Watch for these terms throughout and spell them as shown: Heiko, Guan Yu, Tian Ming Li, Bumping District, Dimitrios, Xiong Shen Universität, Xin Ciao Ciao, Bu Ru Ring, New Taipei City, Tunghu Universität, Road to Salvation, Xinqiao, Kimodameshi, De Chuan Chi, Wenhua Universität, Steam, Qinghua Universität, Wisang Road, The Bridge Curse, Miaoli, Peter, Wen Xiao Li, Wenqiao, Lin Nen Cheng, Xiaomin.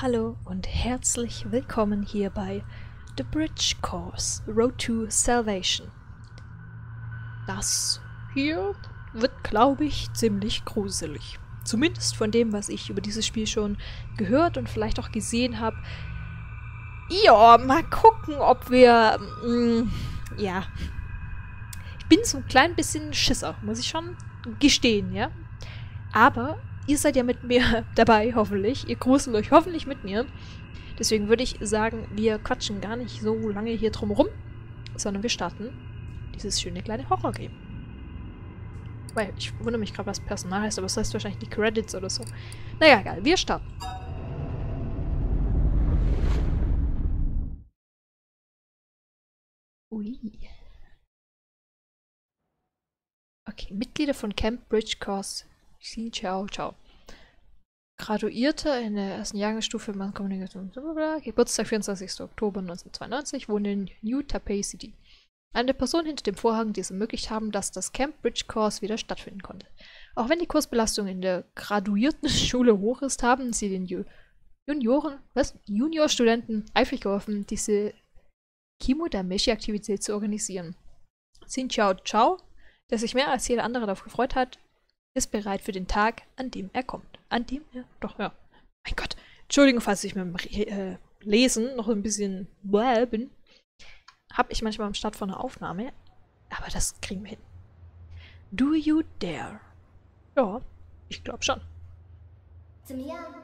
Hallo und herzlich willkommen hier bei The Bridge Curse, Road to Salvation. Das hier wird, glaube ich, ziemlich gruselig. Zumindest von dem, was ich über dieses Spiel schon gehört und vielleicht auch gesehen habe. Ja, mal gucken, ob wir... ja. Ich bin so ein klein bisschen Schisser, muss ich schon gestehen, ja. Aber... Ihr seid ja mit mir dabei, hoffentlich. Ihr gruselt euch hoffentlich mit mir. Deswegen würde ich sagen, wir quatschen gar nicht so lange hier drum rum, sondern wir starten dieses schöne kleine Horror-Game. Weil ich wundere mich gerade, was Personal heißt, aber es heißt wahrscheinlich die Credits oder so. Naja, egal. Wir starten. Ui. Okay, Mitglieder von Camp Bridge Curse. Xin Ciao Ciao. Graduierte in der ersten Jahrgangsstufe in Kommunikation. Geburtstag 24. Oktober 1992, wohnt in New Taipei City. Eine Person hinter dem Vorhang, die es ermöglicht haben, dass das Camp Bridge Course wieder stattfinden konnte. Auch wenn die Kursbelastung in der graduierten Schule hoch ist, haben sie den Juniorstudenten eifrig geholfen, diese Kimodameshi-Aktivität zu organisieren. Xin Ciao Ciao, der sich mehr als jeder andere darauf gefreut hat, ist bereit für den Tag, an dem er kommt. An dem er... Doch, ja. Mein Gott. Entschuldigung, falls ich mit dem Lesen noch ein bisschen bläh bin. Habe ich manchmal am Start von einer Aufnahme. Aber das kriegen wir hin. Do you dare? Ja, ich glaube schon. Ja,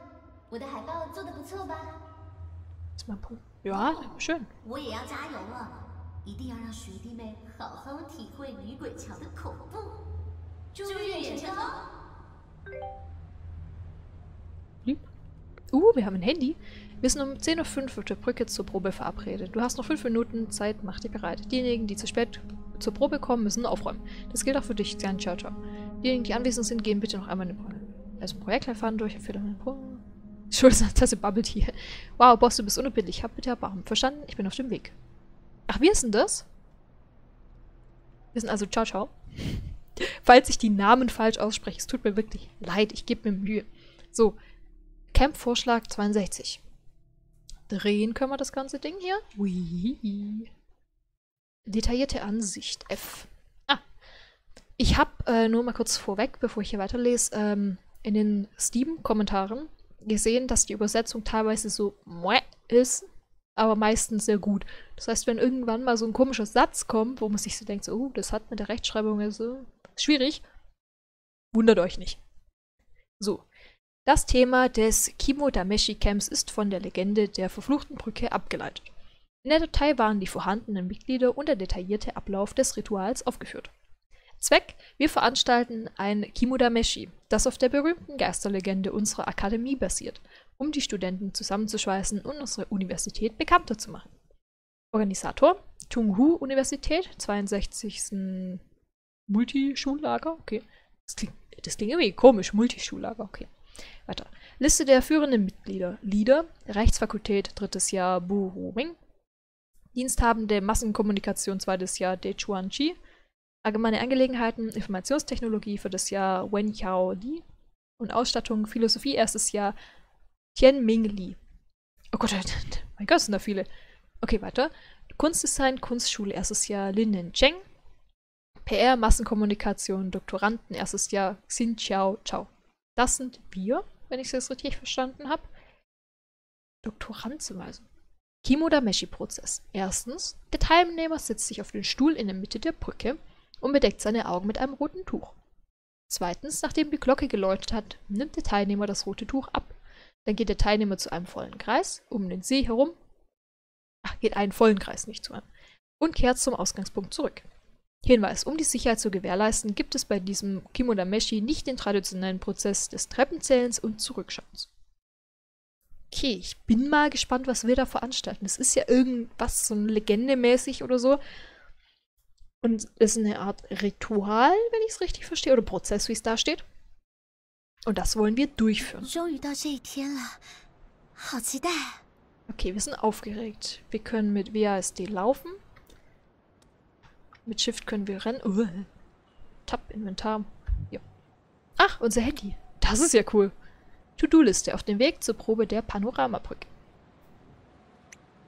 schön. Wir haben ein Handy. Wir sind um 10:05 Uhr auf der Brücke zur Probe verabredet. Du hast noch 5 Minuten Zeit, mach dich bereit. Diejenigen, die zu spät zur Probe kommen, müssen aufräumen. Das gilt auch für dich, Tian Ciao Ciao. Diejenigen, die anwesend sind, gehen bitte noch einmal in den Probe. Also Projekt erfahren durch Empfehlungen. Entschuldigung, Tasse Bubble hier. Wow, Boss, du bist unerbittlich. Hab bitte erbarmen. Verstanden? Ich bin auf dem Weg. Ach, wir sind das? Wir sind also Ciao Ciao. Falls ich die Namen falsch ausspreche, es tut mir wirklich leid, ich gebe mir Mühe. So, Camp-Vorschlag 62. Drehen können wir das ganze Ding hier. Ui. Detaillierte Ansicht, F. Ah, ich habe nur mal kurz vorweg, bevor ich hier weiterlese, in den Steam-Kommentaren gesehen, dass die Übersetzung teilweise so mueh ist, aber meistens sehr gut. Das heißt, wenn irgendwann mal so ein komischer Satz kommt, wo man sich so denkt, so, oh, das hat mit der Rechtschreibung ja so... Schwierig. Wundert euch nicht. So. Das Thema des Kimodameshi-Camps ist von der Legende der verfluchten Brücke abgeleitet. In der Datei waren die vorhandenen Mitglieder und der detaillierte Ablauf des Rituals aufgeführt. Zweck: Wir veranstalten ein Kimodameshi, das auf der berühmten Geisterlegende unserer Akademie basiert, um die Studenten zusammenzuschweißen und unsere Universität bekannter zu machen. Organisator: Tunghu Universität, 62. Multischullager, okay. Das klingt irgendwie komisch, Multischullager, okay. Weiter. Liste der führenden Mitglieder. Leader, Rechtsfakultät, 3. Jahr, Bu Ru Ring. Diensthabende Massenkommunikation, 2. Jahr, De Chuan Chi. Allgemeine Angelegenheiten, Informationstechnologie, 4. Jahr, Wen Xiao Li. Und Ausstattung, Philosophie, 1. Jahr, Tian Ming Li. Oh Gott, mein Gott, sind da viele. Okay, weiter. Kunstdesign, Kunstschule, 1. Jahr, Lin Nen Cheng. PR, Massenkommunikation, Doktoranden, 1. Jahr, Xin Ciao Ciao. Das sind wir, wenn ich es jetzt richtig verstanden habe. Doktorand zum Beispiel. Kimodameshi-Prozess. Erstens, der Teilnehmer sitzt sich auf den Stuhl in der Mitte der Brücke und bedeckt seine Augen mit einem roten Tuch. Zweitens, nachdem die Glocke geläutet hat, nimmt der Teilnehmer das rote Tuch ab. Dann geht der Teilnehmer zu einem vollen Kreis, um den See herum. Ach, geht einen vollen Kreis, nicht zu einem. Und kehrt zum Ausgangspunkt zurück. Hinweis, um die Sicherheit zu gewährleisten, gibt es bei diesem Kimodameshi nicht den traditionellen Prozess des Treppenzählens und Zurückschauens. Okay, ich bin mal gespannt, was wir da veranstalten. Es ist ja irgendwas so legendemäßig oder so. Und es ist eine Art Ritual, wenn ich es richtig verstehe, oder Prozess, wie es da steht. Und das wollen wir durchführen. Okay, wir sind aufgeregt. Wir können mit WASD laufen. Mit Shift können wir rennen. Tab, Inventar. Ja. Ach, unser Handy. Das ist ja cool. To-Do-Liste auf dem Weg zur Probe der Panoramabrücke.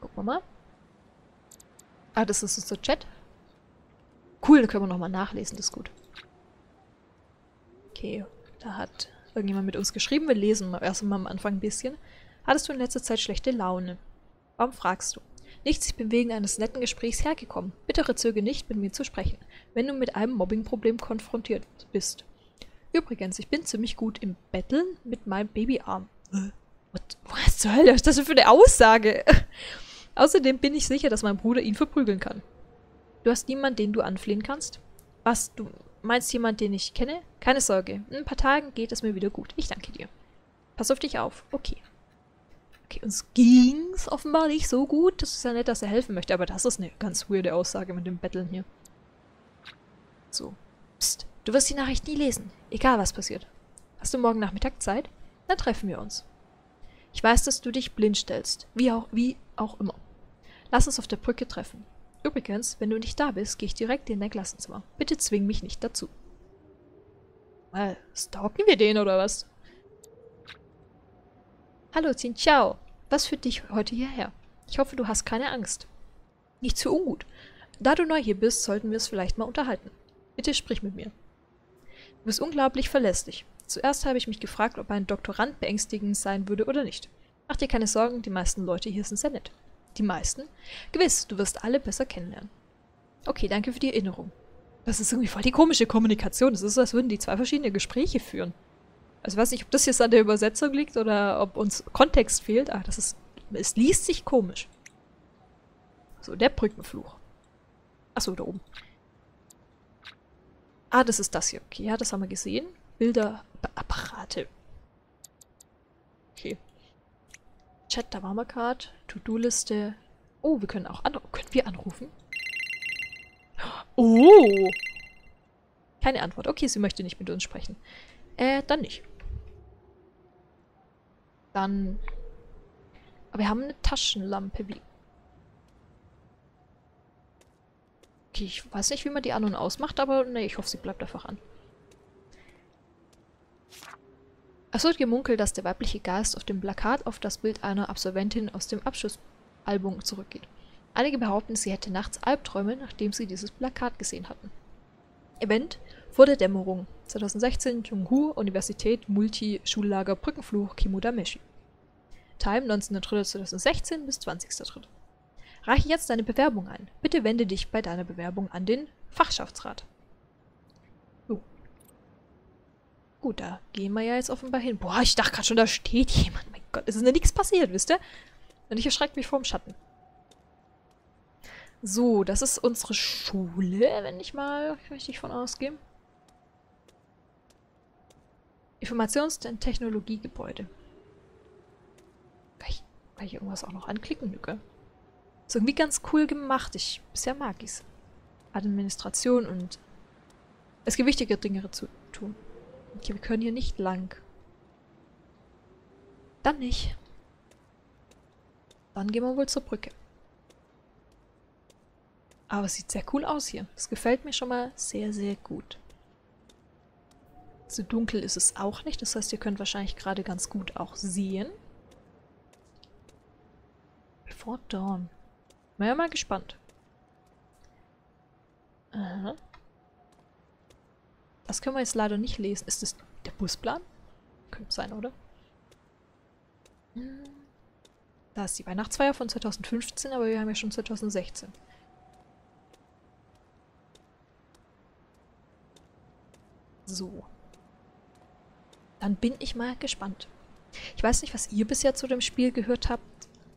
Gucken wir mal. Ah, das ist unser Chat. Cool, dann können wir nochmal nachlesen, das ist gut. Okay, da hat irgendjemand mit uns geschrieben. Wir lesen erst mal am Anfang ein bisschen. Hattest du in letzter Zeit schlechte Laune? Warum fragst du? Nichts, ich bin wegen eines netten Gesprächs hergekommen. Bitte zögere nicht, mit mir zu sprechen, wenn du mit einem Mobbing-Problem konfrontiert bist. Übrigens, ich bin ziemlich gut im Betteln mit meinem Babyarm. Was zur Hölle ist das für eine Aussage? Außerdem bin ich sicher, dass mein Bruder ihn verprügeln kann. Du hast niemanden, den du anflehen kannst? Was, du meinst jemanden, den ich kenne? Keine Sorge, in ein paar Tagen geht es mir wieder gut. Ich danke dir. Pass auf dich auf. Okay. Okay, uns ging's offenbar nicht so gut. Das ist ja nett, dass er helfen möchte, aber das ist eine ganz weirde Aussage mit dem Betteln hier. So. Psst, du wirst die Nachricht nie lesen. Egal, was passiert. Hast du morgen Nachmittag Zeit? Dann treffen wir uns. Ich weiß, dass du dich blind stellst. Wie auch immer. Lass uns auf der Brücke treffen. Übrigens, wenn du nicht da bist, gehe ich direkt in dein Klassenzimmer. Bitte zwing mich nicht dazu. Mal, stalken wir den oder was? Hallo, Xin Ciao. Was führt dich heute hierher? Ich hoffe, du hast keine Angst. Nicht zu ungut. Da du neu hier bist, sollten wir es vielleicht mal unterhalten. Bitte sprich mit mir. Du bist unglaublich verlässlich. Zuerst habe ich mich gefragt, ob ein Doktorand beängstigend sein würde oder nicht. Mach dir keine Sorgen, die meisten Leute hier sind sehr nett. Die meisten? Gewiss, du wirst alle besser kennenlernen. Okay, danke für die Erinnerung. Das ist irgendwie voll die komische Kommunikation. Es ist so, als würden die zwei verschiedene Gespräche führen. Also ich weiß nicht, ob das jetzt an der Übersetzung liegt oder ob uns Kontext fehlt. Ach, das ist... Es liest sich komisch. So, der Brückenfluch. Achso, da oben. Ah, das ist das hier. Okay, ja, das haben wir gesehen. Bilderapparate. Okay. Chat, da waren wir gerade. To-Do-Liste. Oh, wir können auch anrufen. Können wir anrufen? Oh! Keine Antwort. Okay, sie möchte nicht mit uns sprechen. Dann nicht. Dann... Aber wir haben eine Taschenlampe. Wie... Okay, ich weiß nicht, wie man die an- und ausmacht, aber nee, ich hoffe, sie bleibt einfach an. Es wird gemunkelt, dass der weibliche Geist auf dem Plakat auf das Bild einer Absolventin aus dem Abschlussalbum zurückgeht. Einige behaupten, sie hätte nachts Albträume, nachdem sie dieses Plakat gesehen hatten. Event vor der Dämmerung. 2016 Tunghu Universität Multischullager Brückenfluch Kimodameshi. Time 19.03.2016 bis 20.03. Reiche jetzt deine Bewerbung ein. Bitte wende dich bei deiner Bewerbung an den Fachschaftsrat. So. Gut, da gehen wir ja jetzt offenbar hin. Boah, ich dachte gerade schon, da steht jemand. Mein Gott, es ist ja nichts passiert, wisst ihr? Und ich erschrecke mich vor dem Schatten. So, das ist unsere Schule, wenn ich mal richtig von ausgehe. Informationstechnologiegebäude. Kann ich irgendwas auch noch anklicken? Nö, gell? Ist irgendwie ganz cool gemacht. Bisher mag ich's. Administration und... Es gibt wichtige Dinge zu tun. Okay, wir können hier nicht lang. Dann nicht. Dann gehen wir wohl zur Brücke. Aber es sieht sehr cool aus hier. Das gefällt mir schon mal sehr, sehr gut. So dunkel ist es auch nicht. Das heißt, ihr könnt wahrscheinlich gerade ganz gut auch sehen. Before Dawn. Bin ja mal gespannt. Aha. Das können wir jetzt leider nicht lesen. Ist das der Busplan? Könnte sein, oder? Da ist die Weihnachtsfeier von 2015, aber wir haben ja schon 2016. So. Dann bin ich mal gespannt. Ich weiß nicht, was ihr bisher zu dem Spiel gehört habt.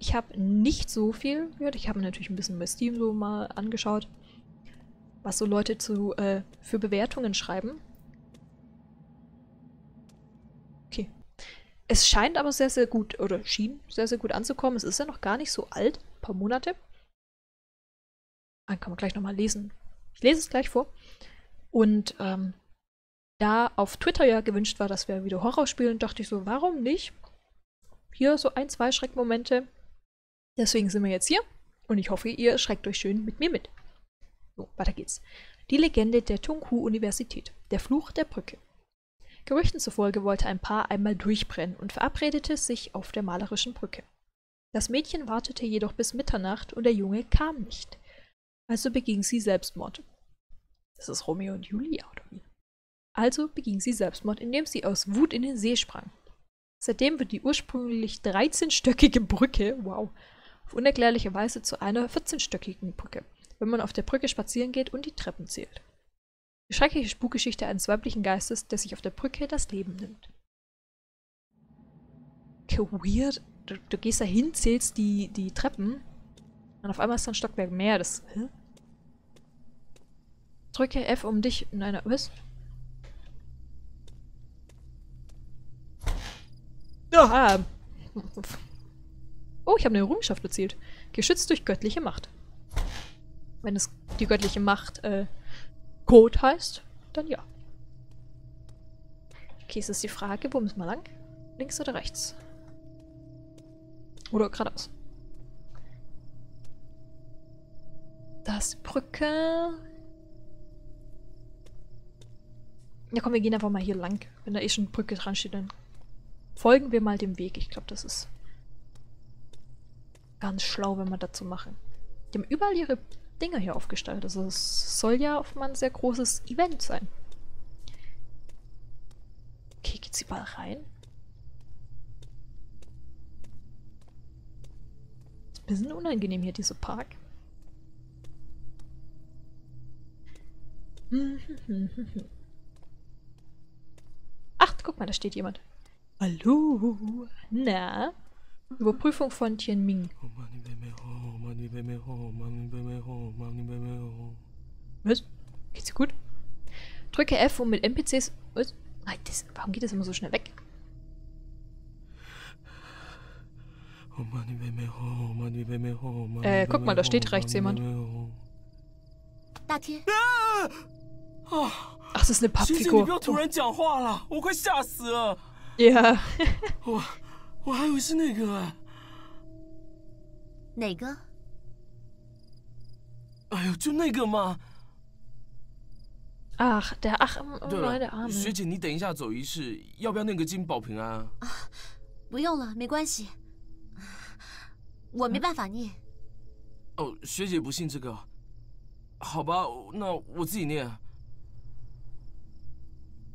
Ich habe nicht so viel gehört. Ich habe natürlich ein bisschen bei Steam so mal angeschaut, was so Leute für Bewertungen schreiben. Okay. Es scheint aber sehr, sehr gut, oder schien sehr, sehr gut anzukommen. Es ist ja noch gar nicht so alt. Ein paar Monate. Dann kann man gleich nochmal lesen. Ich lese es gleich vor. Und, da auf Twitter ja gewünscht war, dass wir wieder Horror spielen, dachte ich so, warum nicht? Hier so ein, zwei Schreckmomente. Deswegen sind wir jetzt hier und ich hoffe, ihr schreckt euch schön mit mir mit. So, weiter geht's. Die Legende der Tunghu Universität. Der Fluch der Brücke. Gerüchten zufolge wollte ein Paar einmal durchbrennen und verabredete sich auf der malerischen Brücke. Das Mädchen wartete jedoch bis Mitternacht und der Junge kam nicht. Also beging sie Selbstmord. Das ist Romeo und Julia, oder wie? Also beging sie Selbstmord, indem sie aus Wut in den See sprang. Seitdem wird die ursprünglich 13-stöckige Brücke, wow, auf unerklärliche Weise zu einer 14-stöckigen Brücke, wenn man auf der Brücke spazieren geht und die Treppen zählt. Die schreckliche Spukgeschichte eines weiblichen Geistes, der sich auf der Brücke das Leben nimmt. Okay, weird. Du gehst da hin, zählst die Treppen und auf einmal ist da ein Stockwerk mehr. Das, hä? Drücke F, um dich in einer... Was? Aha. Oh, ich habe eine Errungenschaft erzielt. Geschützt durch göttliche Macht. Wenn es die göttliche Macht Code heißt, dann ja. Okay, es ist die Frage, wo müssen wir lang? Links oder rechts? Oder geradeaus. Da ist die Brücke. Ja komm, wir gehen einfach mal hier lang. Wenn da eh schon eine Brücke dran steht, dann folgen wir mal dem Weg. Ich glaube, das ist ganz schlau, wenn wir dazu machen. Die haben überall ihre Dinger hier aufgestellt. Also es soll ja offenbar ein sehr großes Event sein. Okay, geht's überall rein? Ist ein bisschen unangenehm hier, dieser Park. Ach, guck mal, da steht jemand. Hallo, na? Überprüfung von Tian Ming. Was? Geht's dir gut? Drücke F, um mit NPCs... Was? Nein, das, warum geht das immer so schnell weg? Guck mal, da steht rechts jemand. Ach, das ist eine Pappfigur. Oh. Ja. Ach, der Arm, oh meine Arme.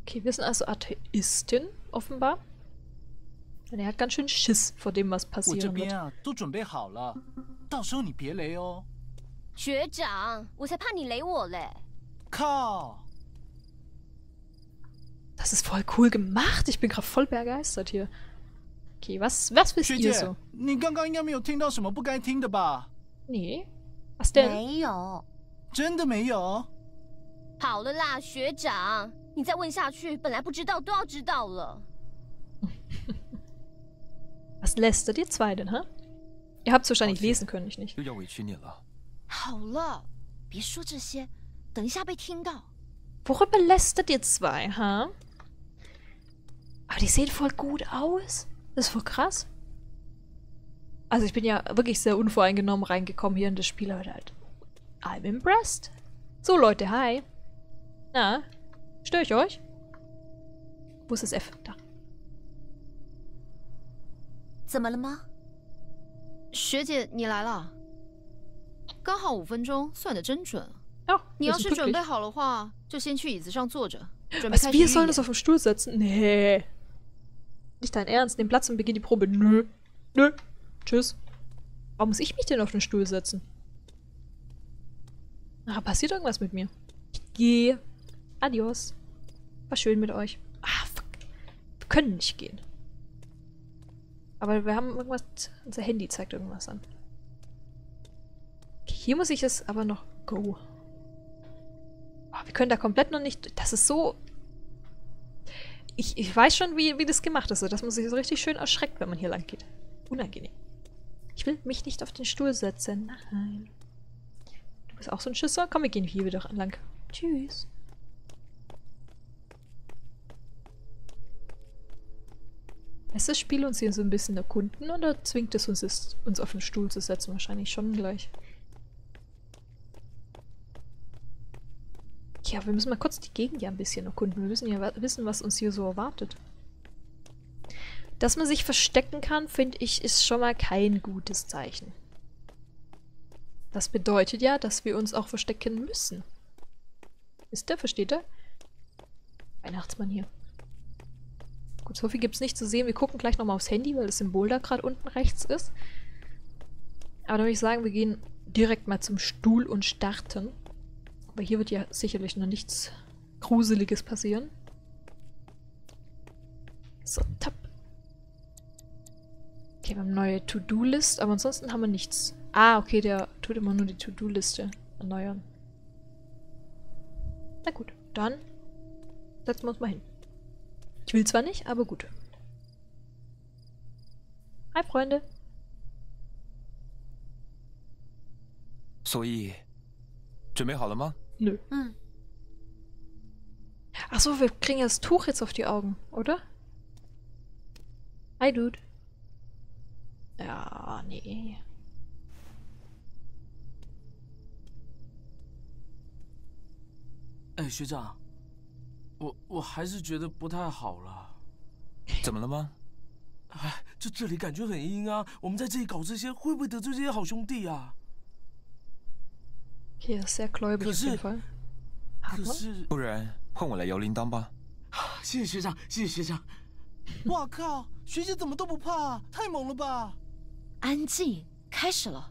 Okay, wir sind also Atheistin, offenbar. Und er hat ganz schön Schiss vor dem, was passieren wird. Das ist voll cool gemacht. Ich bin gerade voll begeistert hier. Okay, was wisst ihr so? Nee. Was denn? Was lästert ihr zwei denn, hä? Ihr habt es wahrscheinlich lesen können, ich nicht. Worüber lästert ihr zwei, hä? Aber die sehen voll gut aus. Das ist voll krass. Also ich bin ja wirklich sehr unvoreingenommen reingekommen hier in das Spiel, aber halt... I'm impressed. So Leute, hi. Na, störe ich euch? Wo ist das F? Da. Was, wir sollen uns auf den Stuhl setzen? Nee. Nicht dein Ernst, nimm Platz und beginn die Probe. Nö. Nö. Tschüss. Warum muss ich mich denn auf den Stuhl setzen? Ah, passiert irgendwas mit mir. Ich gehe. Adios. War schön mit euch. Ah, fuck. Wir können nicht gehen. Aber wir haben irgendwas... Unser Handy zeigt irgendwas an. Okay, hier muss ich es aber noch... Go. Oh, wir können da komplett noch nicht... Das ist so... Ich weiß schon, wie das gemacht ist. Das muss ich so richtig schön erschreckt, wenn man hier lang geht. Unangenehm. Ich will mich nicht auf den Stuhl setzen. Nein. Du bist auch so ein Schisser? Komm, wir gehen hier wieder lang. Tschüss. Lässt das Spiel uns hier so ein bisschen erkunden oder zwingt es uns auf den Stuhl zu setzen? Wahrscheinlich schon gleich. Ja, wir müssen mal kurz die Gegend ja ein bisschen erkunden. Wir müssen ja wissen, was uns hier so erwartet. Dass man sich verstecken kann, finde ich, ist schon mal kein gutes Zeichen. Das bedeutet ja, dass wir uns auch verstecken müssen. Ist der? Versteht er? Weihnachtsmann hier. Gut, so viel gibt es nicht zu sehen. Wir gucken gleich nochmal aufs Handy, weil das Symbol da gerade unten rechts ist. Aber da würde ich sagen, wir gehen direkt mal zum Stuhl und starten. Aber hier wird ja sicherlich noch nichts Gruseliges passieren. So, tap. Okay, wir haben eine neue To-Do-List, aber ansonsten haben wir nichts. Ah, okay, der tut immer nur die To-Do-Liste erneuern. Na gut, dann setzen wir uns mal hin. Ich will zwar nicht, aber gut. Hi, Freunde. 所以, 准备好了吗? Nö. Achso, wir kriegen ja das Tuch jetzt auf die Augen, oder? Hi, Dude. Ja, nee. Hey, 学长, 我还是觉得不太好了。怎么了吗? 哎, 这里感觉很阴啊。我们在这里搞这些会不会得罪这些好兄弟啊? Hier ist sehr gläubig auf jeden Fall. Aber? 不然换我来摇铃铛吧。谢谢学长，谢谢学长。哇靠！ 学姐怎么都不怕，太猛了吧！安静，开始了。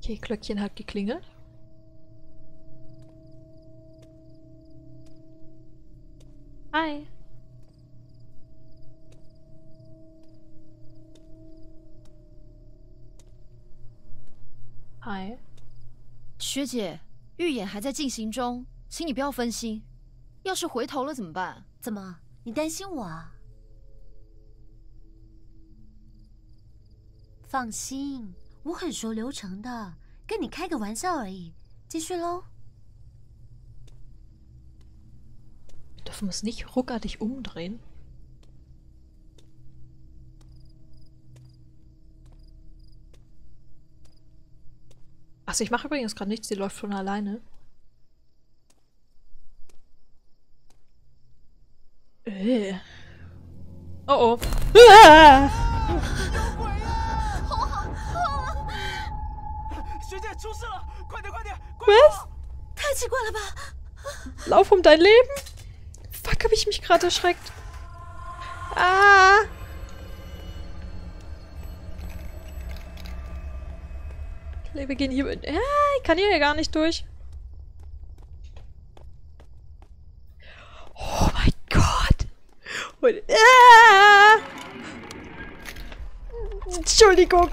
Okay, Glöckchen hat geklingelt. Hi. Hi. 学姐，预演还在进行中，请你不要分心。 要是回头了怎么办？怎么？你担心我啊？放心，我很熟流程的，跟你开个玩笑而已。继续喽。Dürfen wir es nicht ruckartig umdrehen? Achso, ich mache übrigens gerade nichts. Die läuft schon alleine. Oh oh. Ah! Was? Lauf um dein Leben? Fuck, hab ich mich gerade erschreckt. Ah! Wir gehen hier. Ah, ich kann hier ja gar nicht durch. Oh mein Gott! Und, ah! Entschuldigung.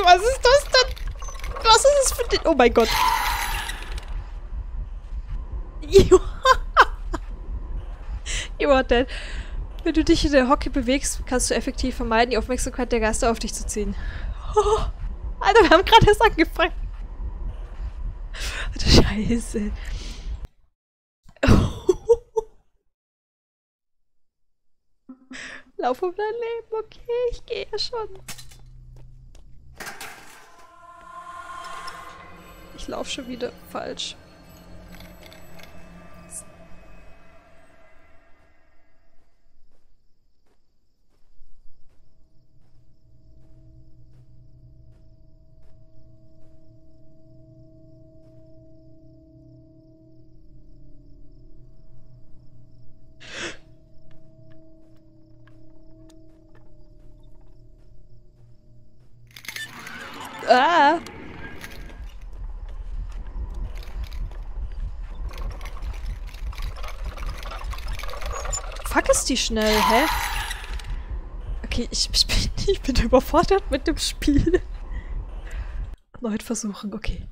Was ist das denn? Was ist das für den... Oh mein Gott. You are dead. Wenn du dich in der Hocke bewegst, kannst du effektiv vermeiden, die Aufmerksamkeit der Geister auf dich zu ziehen. Oh, Alter, wir haben gerade erst angefangen. Alter, Scheiße. Lauf um dein Leben, okay, ich gehe ja schon. Ich laufe schon wieder falsch. Die schnell, hä? Okay, ich bin überfordert mit dem Spiel. Erneut versuchen, okay.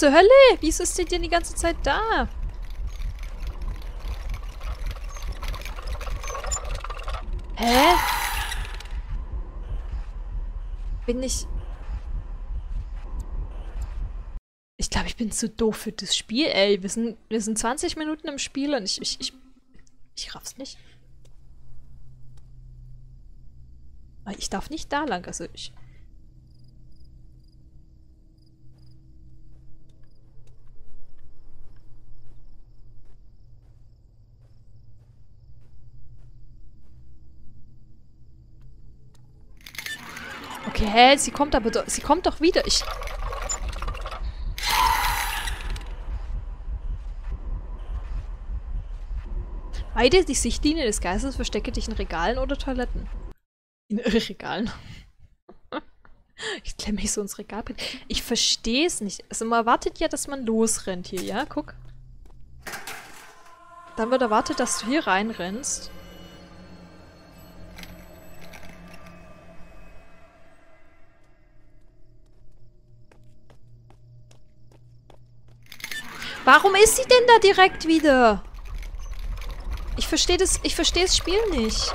zur Hölle? Wieso ist der denn die ganze Zeit da? Hä? Bin ich... Ich glaube, ich bin zu doof für das Spiel, ey. Wir sind 20 Minuten im Spiel und ich raff's nicht. Ich darf nicht da lang, also ich... Okay, hä? Sie kommt aber doch... Sie kommt doch wieder, ich... Meide die Sichtlinie des Geistes, verstecke dich in Regalen oder Toiletten. In Regalen. Ich klemme mich so ins Regal. Ich verstehe es nicht. Also man erwartet ja, dass man losrennt hier, ja? Guck. Dann wird erwartet, dass du hier reinrennst. Warum ist sie denn da direkt wieder? Ich verstehe das Spiel nicht.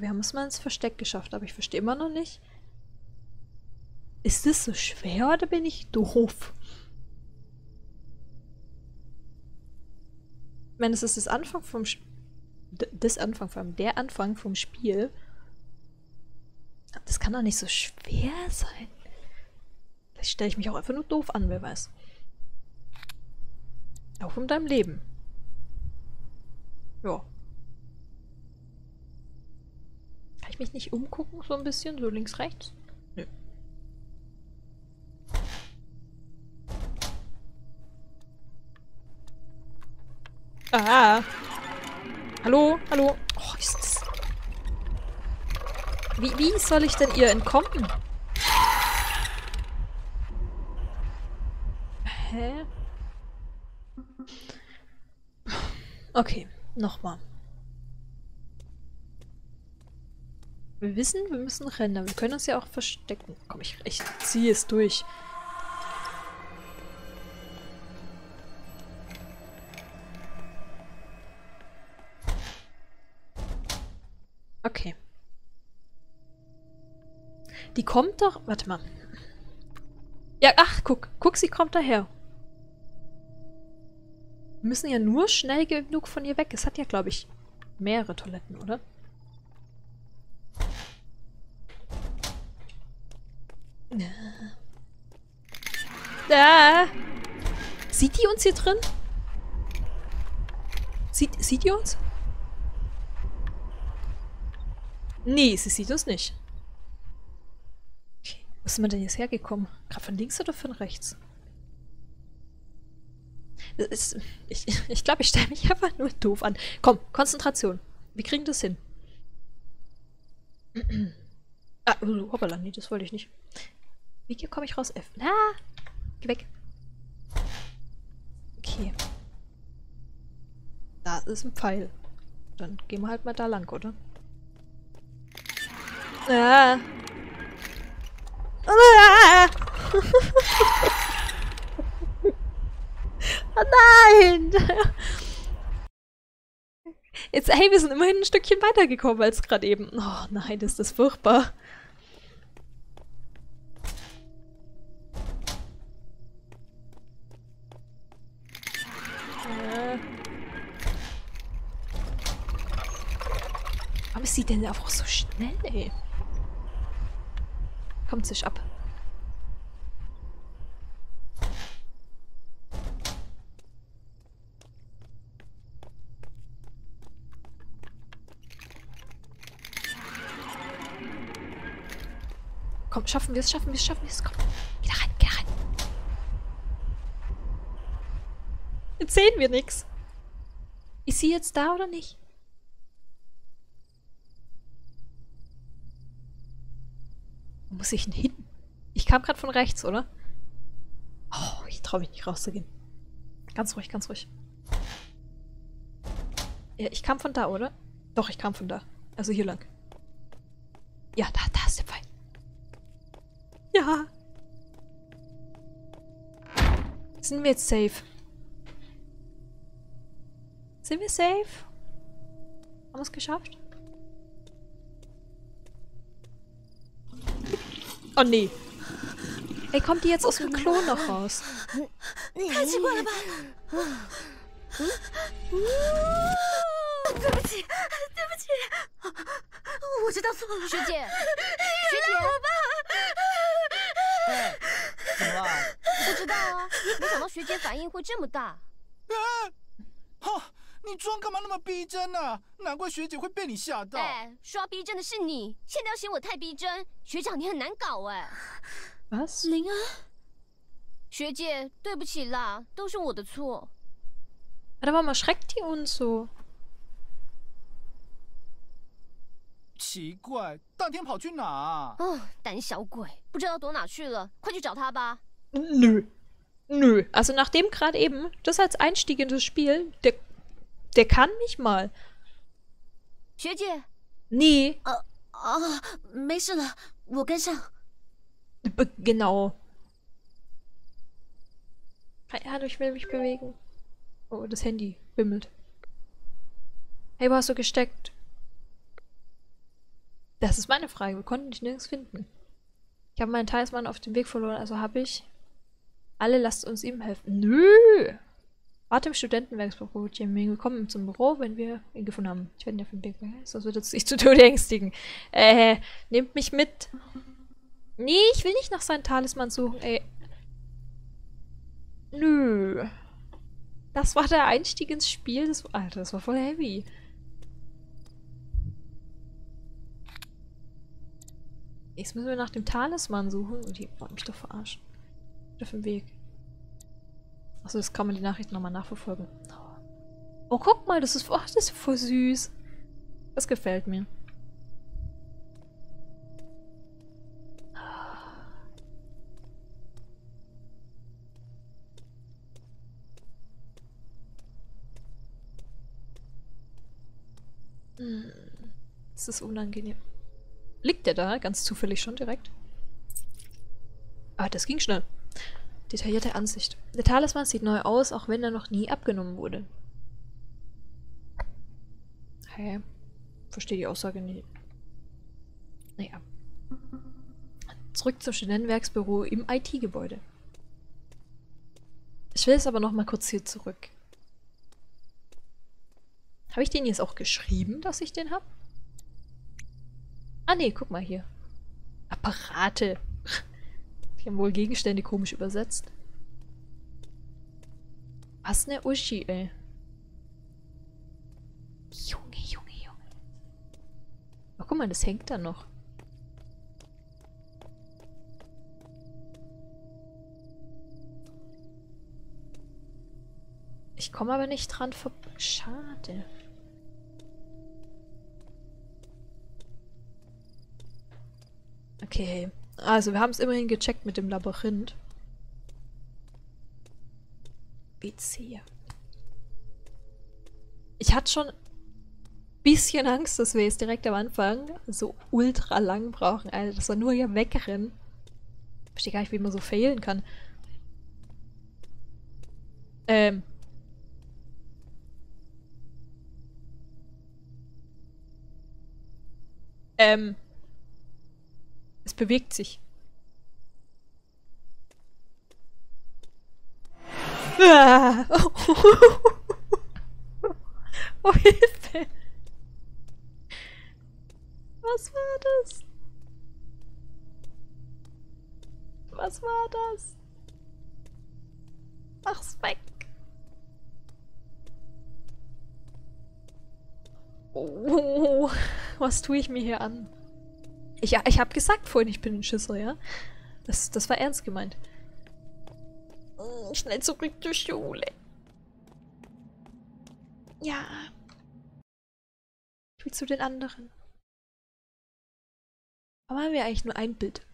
Wir haben es mal ins Versteck geschafft, aber ich verstehe immer noch nicht. Ist das so schwer oder bin ich doof? Ich meine, es ist das Anfang vom Spiel. Der Anfang vom Spiel. Das kann doch nicht so schwer sein. Vielleicht stelle ich mich auch einfach nur doof an, wer weiß. Auch in deinem Leben. Ja. Ich mich nicht umgucken, so ein bisschen, so links, rechts? Nö. Ah! Hallo, hallo! Oh, ist das... Wie soll ich denn ihr entkommen? Hä? Okay, nochmal. Wir wissen, wir müssen rennen. Wir können uns ja auch verstecken. Komm, ich ziehe es durch. Okay. Die kommt doch... Warte mal. Ja, ach, guck, sie kommt daher. Wir müssen ja nur schnell genug von ihr weg. Es hat ja, glaube ich, mehrere Toiletten, oder? Da. Sieht die uns hier drin? Sieht die uns? Nee, sie sieht uns nicht. Okay. Wo sind wir denn jetzt hergekommen? Gerade von links oder von rechts? Das ist, ich glaube, ich stelle mich einfach nur doof an. Komm, Konzentration. Wir kriegen das hin. Ah, hoppala, nee, das wollte ich nicht. Wie komme ich raus? F. Ah! Geh weg. Okay. Da ist ein Pfeil. Dann gehen wir halt mal da lang, oder? Ah! Ah! Oh nein! Jetzt, hey, wir sind immerhin ein Stückchen weitergekommen als gerade eben. Oh nein, ist das furchtbar. Warum ist sie denn einfach so schnell, ey? Kommt sich ab. Komm, schaffen wir es, schaffen wir es, schaffen wir es. Komm, wieder rein, geh rein. Jetzt sehen wir nichts. Ist sie jetzt da oder nicht? Wo muss ich denn hin? Ich kam gerade von rechts, oder? Oh, ich traue mich nicht rauszugehen. Ganz ruhig, ganz ruhig. Ja, ich kam von da, oder? Doch, ich kam von da. Also hier lang. Ja, da ist der Pfeil. Ja. Sind wir jetzt safe? Sind wir safe? Haben wir es geschafft? Oh nee. Ey, kommt die jetzt aus dem Klon noch raus? Was? Ling an? Aber warum schreckt die uns so? Nö. Nö. Also nachdem gerade eben, das als Einstieg in das Spiel, der kann mich mal. Nee. Genau. Ja, ich will mich bewegen. Oh, das Handy bimmelt. Hey, wo hast du gesteckt? Das ist meine Frage. Wir konnten dich nirgends finden. Ich habe meinen Talisman auf dem Weg verloren, also habe ich... Alle, lasst uns ihm helfen. Nö! Warte im Studentenwerksbüro, Jimmy. Willkommen zum Büro, wenn wir ihn gefunden haben. Ich werde ihn auf den Weg bringen, sonst wird er sich zu Tode ängstigen. Nehmt mich mit. Nee, ich will nicht nach seinem Talisman suchen, ey. Nö. Das war der Einstieg ins Spiel. Das, Alter, das war voll heavy. Jetzt müssen wir nach dem Talisman suchen. Und die wollen mich doch verarschen. Auf dem Weg. Achso, jetzt kann man die Nachricht nochmal nachverfolgen. Oh, guck mal, das ist voll süß. Das gefällt mir. Das ist unangenehm. Liegt der da? Ganz zufällig schon direkt. Ah, das ging schnell. Detaillierte Ansicht. Der Talisman sieht neu aus, auch wenn er noch nie abgenommen wurde. Hä? Hey, verstehe die Aussage nicht. Naja. Zurück zum Studentenwerksbüro im IT-Gebäude. Ich will es aber noch mal kurz hier zurück. Habe ich den jetzt auch geschrieben, dass ich den habe? Ah ne, guck mal hier. Apparate. Die haben wohl Gegenstände komisch übersetzt. Was ne Uschi, ey. Junge, Junge, Junge. Oh, guck mal, das hängt da noch. Ich komme aber nicht dran vorbei. Schade. Okay. Also, wir haben es immerhin gecheckt mit dem Labyrinth. WC. Ich hatte schon ein bisschen Angst, dass wir jetzt direkt am Anfang so ultra lang brauchen. Also, dass wir nur hier wegrennen. Ich verstehe gar nicht, wie man so failen kann. Es bewegt sich. Ah. Oh, Hilfe! Was war das? Was war das? Mach's weg. Oh, was tue ich mir hier an? Ich habe gesagt vorhin, ich bin ein Schisser, ja? Das war ernst gemeint. Schnell zurück zur Schule. Ja. Ich will zu den anderen. Aber haben wir eigentlich nur ein Bild?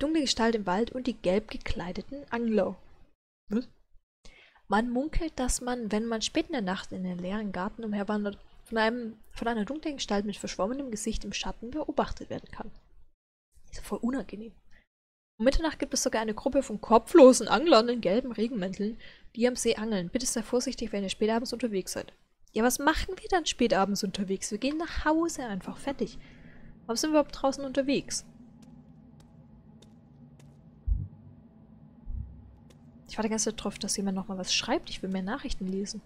Dunkle Gestalt im Wald und die gelb gekleideten Angler. Was? Man munkelt, dass man, wenn man spät in der Nacht in den leeren Garten umherwandert, von einer dunklen Gestalt mit verschwommenem Gesicht im Schatten beobachtet werden kann. Ist ja voll unangenehm. Um Mitternacht gibt es sogar eine Gruppe von kopflosen Anglern in gelben Regenmänteln, die am See angeln. Bitte sei vorsichtig, wenn ihr spätabends unterwegs seid. Ja, was machen wir dann spätabends unterwegs? Wir gehen nach Hause einfach, fertig. Warum sind wir überhaupt draußen unterwegs? Ich warte die ganze Zeit drauf, dass jemand nochmal was schreibt. Ich will mehr Nachrichten lesen.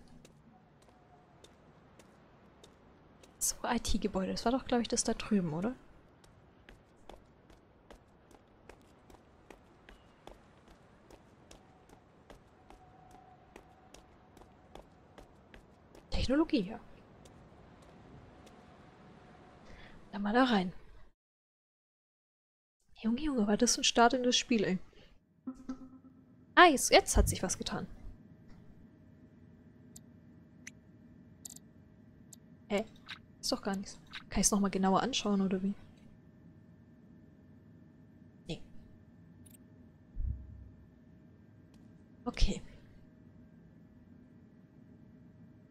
So, IT-Gebäude. Das war doch, glaube ich, das da drüben, oder? Technologie, ja. Dann mal da rein. Junge, Junge, war das ein Start in das Spiel, ey. Ah, jetzt hat sich was getan. Hä? Ist doch gar nichts. Kann ich es nochmal genauer anschauen, oder wie? Nee. Okay.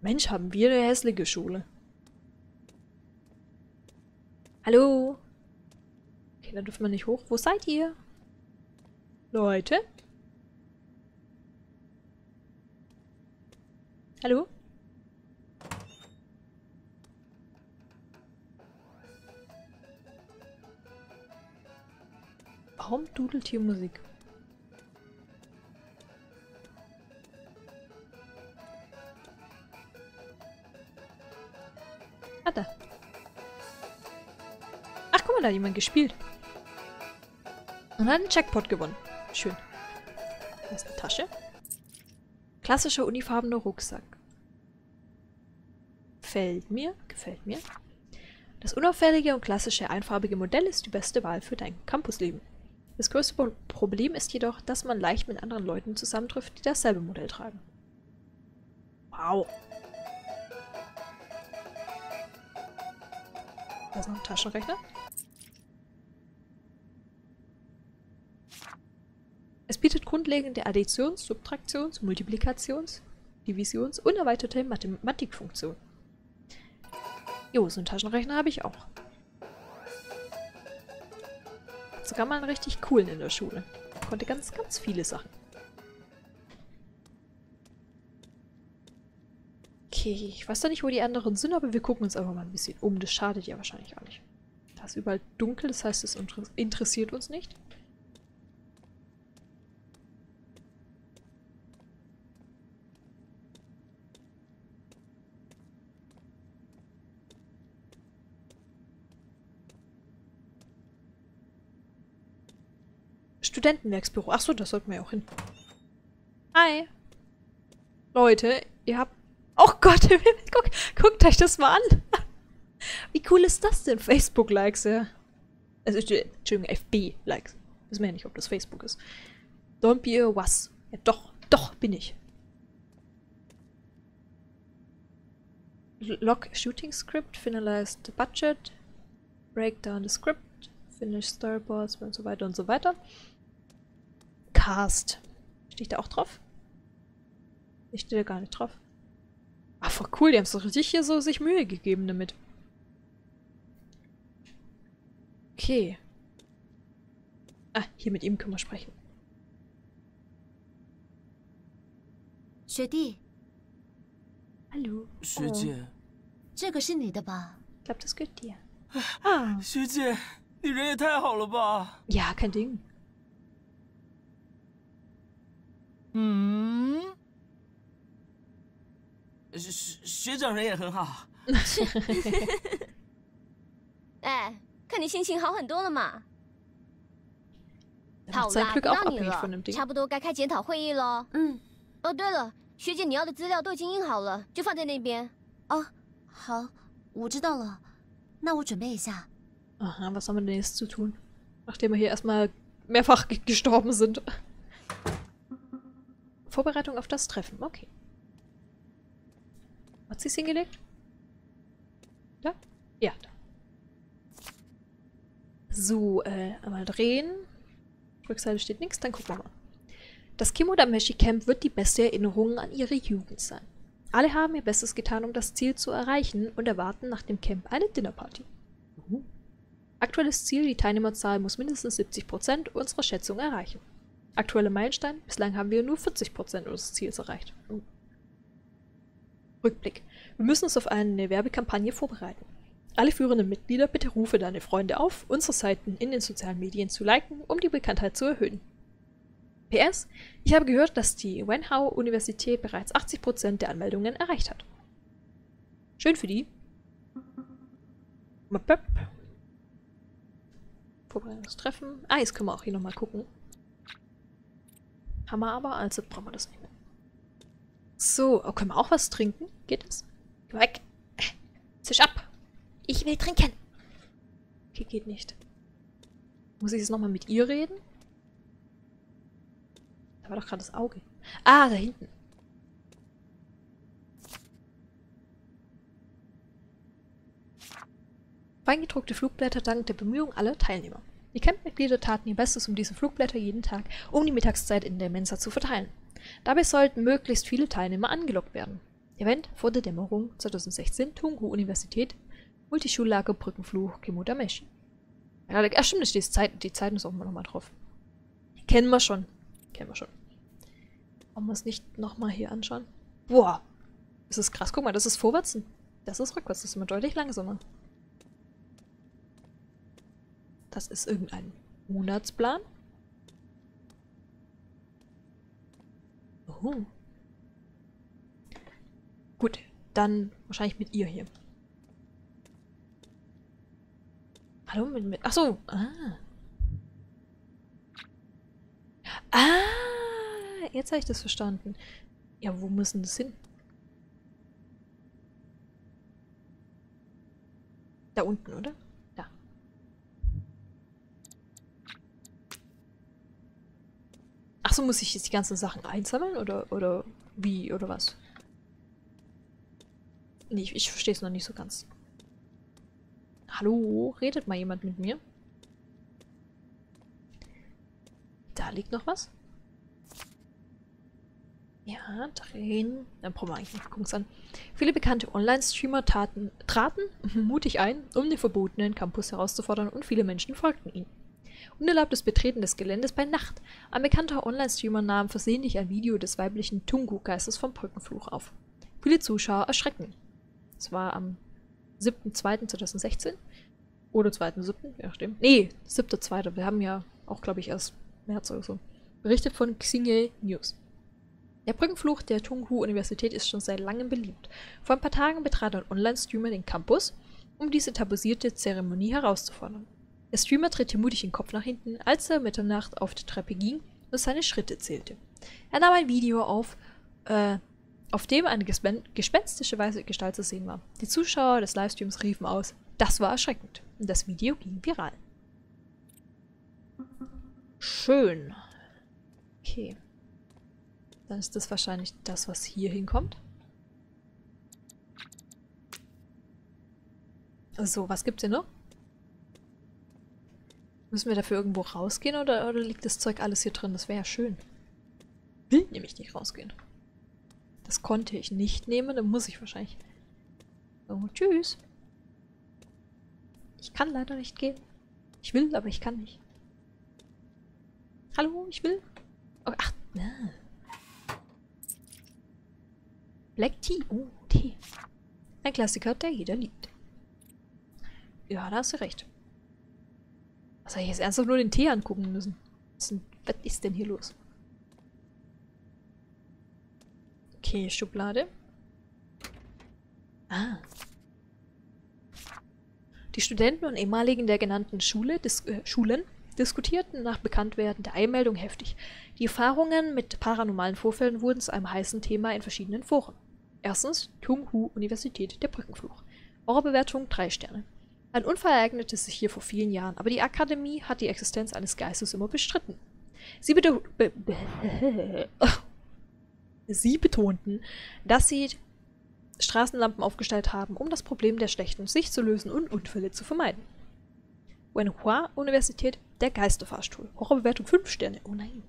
Mensch, haben wir eine hässliche Schule. Hallo? Okay, da dürfen wir nicht hoch. Wo seid ihr? Leute? Hallo? Warum dudelt hier Musik? Ah, da. Ach, guck mal, da hat jemand gespielt. Und hat einen Jackpot gewonnen. Schön. Da ist eine Tasche. Klassischer unifarbener Rucksack. Gefällt mir. Das unauffällige und klassische einfarbige Modell ist die beste Wahl für dein Campusleben. Das größte Problem ist jedoch, dass man leicht mit anderen Leuten zusammentrifft, die dasselbe Modell tragen. Wow. Da ist noch ein Taschenrechner. Es bietet grundlegende Additions-, Subtraktions-, Multiplikations-, Divisions- und erweiterte Mathematikfunktionen. Jo, so einen Taschenrechner habe ich auch. Sogar mal einen richtig coolen in der Schule. Konnte ganz, ganz viele Sachen. Okay, ich weiß da nicht, wo die anderen sind, aber wir gucken uns einfach mal ein bisschen um. Das schadet ja wahrscheinlich auch nicht. Da ist überall dunkel, das heißt, es interessiert uns nicht. Studentenwerksbüro. Achso, das sollten wir ja auch hin. Hi. Leute, ihr habt... Oh Gott, guckt euch das mal an. Wie cool ist das denn? Facebook-Likes, ja. Also, Entschuldigung, FB-Likes. Wissen wir ja nicht, ob das Facebook ist. Don't be a was. Ja, doch bin ich. Log Shooting Script, finalize the budget, break down the script, finish storyboards und so weiter und so weiter. Cast. Steht da auch drauf? Ich stehe da gar nicht drauf. Ah, voll cool, die haben es doch richtig hier so sich Mühe gegeben damit. Okay. Ah, hier mit ihm können wir sprechen. Hallo. Oh. Ich glaube, das gehört dir. Ah. Ja, kein Ding. Hm. 看你心情好很多了嘛。好啦，到你了，差不多该开检讨会议喽。嗯。哦，对了，学姐你要的资料都已经印好了，就放在那边。哦，好，我知道了。那我准备一下。Aha, was haben wir denn jetzt zu tun? Nachdem wir hier erstmal mehrfach gestorben sind. Vorbereitung auf das Treffen, okay. Hat sie es hingelegt? Da? Ja, da. So, einmal drehen. Rückseite steht nichts, dann gucken wir mal. Das Kimodameshi-Camp wird die beste Erinnerung an ihre Jugend sein. Alle haben ihr Bestes getan, um das Ziel zu erreichen und erwarten nach dem Camp eine Dinnerparty. Mhm. Aktuelles Ziel, die Teilnehmerzahl muss mindestens 70% unserer Schätzung erreichen. Aktuelle Meilenstein, bislang haben wir nur 40% unseres Ziels erreicht. Mhm. Rückblick. Wir müssen uns auf eine Werbekampagne vorbereiten. Alle führenden Mitglieder, bitte rufe deine Freunde auf, unsere Seiten in den sozialen Medien zu liken, um die Bekanntheit zu erhöhen. PS, ich habe gehört, dass die Wenhua Universität bereits 80% der Anmeldungen erreicht hat. Schön für die. Vorbereitungstreffen. Ah, jetzt können wir auch hier nochmal gucken. Haben wir aber, also brauchen wir das nicht mehr. So, oh, können wir auch was trinken? Geht das? Geh weg! Zisch ab! Ich will trinken! Okay, geht nicht. Muss ich jetzt nochmal mit ihr reden? Da war doch gerade das Auge. Ah, da hinten. Feingedruckte Flugblätter dank der Bemühungen aller Teilnehmer. Die Campmitglieder taten ihr Bestes, um diese Flugblätter jeden Tag um die Mittagszeit in der Mensa zu verteilen. Dabei sollten möglichst viele Teilnehmer angelockt werden. Event vor der Dämmerung 2016 Tunghu Universität, Multischullage Brückenfluch Kimodameshi. Ja, ah, stimmt, das ist die Zeit ist auch nochmal drauf. Kennen wir schon. Kennen wir schon. Wollen wir es nicht nochmal hier anschauen? Boah! Das ist krass. Guck mal, das ist vorwärts. Das ist rückwärts. Das ist immer deutlich langsamer. Das ist irgendein Monatsplan. Oh. Gut, dann wahrscheinlich mit ihr hier. Hallo, achso. Ah. Ah, jetzt habe ich das verstanden. Ja, wo müssen das hin? Da unten, oder? Da. Achso, muss ich jetzt die ganzen Sachen einsammeln? Oder wie? Oder was? Nee, ich verstehe es noch nicht so ganz. Hallo? Redet mal jemand mit mir? Da liegt noch was. Ja, drehen. Dann brauchen wir eigentlich nicht. Gucken es an. Viele bekannte Online-Streamer traten mutig ein, um den verbotenen Campus herauszufordern, und viele Menschen folgten ihnen. Unerlaubtes Betreten des Geländes bei Nacht. Ein bekannter Online-Streamer nahm versehentlich ein Video des weiblichen Tungu-Geistes vom Brückenfluch auf. Viele Zuschauer erschrecken. Es war am 7.2.2016 oder 2.7., je nachdem. Nee, 7.2. Wir haben ja auch, glaube ich, erst März oder so. Berichtet von Xinqiao News. Der Brückenfluch der Tunghu Universität ist schon seit langem beliebt. Vor ein paar Tagen betrat ein Online-Streamer den Campus, um diese tabuisierte Zeremonie herauszufordern. Der Streamer drehte mutig den Kopf nach hinten, als er Mitternacht auf die Treppe ging und seine Schritte zählte. Er nahm ein Video auf dem eine gespenstische weiße Gestalt zu sehen war. Die Zuschauer des Livestreams riefen aus, das war erschreckend. Und das Video ging viral. Schön. Okay. Dann ist das wahrscheinlich das, was hier hinkommt. So, was gibt's hier noch? Müssen wir dafür irgendwo rausgehen oder liegt das Zeug alles hier drin? Das wäre ja schön. Will nämlich nicht rausgehen. Das konnte ich nicht nehmen, dann muss ich wahrscheinlich. Oh, tschüss. Ich kann leider nicht gehen. Ich will, aber ich kann nicht. Hallo, ich will. Oh, ach, na. Black Tea. Oh, Tee. Ein Klassiker, der jeder liebt. Ja, da hast du recht. Was habe ich jetzt ernsthaft nur den Tee angucken müssen? Was ist denn hier los? Okay, Schublade. Ah. Die Studenten und Ehemaligen der genannten Schulen diskutierten nach Bekanntwerden der Eilmeldung heftig. Die Erfahrungen mit paranormalen Vorfällen wurden zu einem heißen Thema in verschiedenen Foren. Erstens, Tunghu Universität, der Brückenfluch. Eure Bewertung 3 Sterne. Ein Unfall ereignete sich hier vor vielen Jahren, aber die Akademie hat die Existenz eines Geistes immer bestritten. Sie betonten, dass sie Straßenlampen aufgestellt haben, um das Problem der schlechten Sicht zu lösen und Unfälle zu vermeiden. Wenhua Universität, der Geisterfahrstuhl. Horrorbewertung 5 Sterne. Oh nein.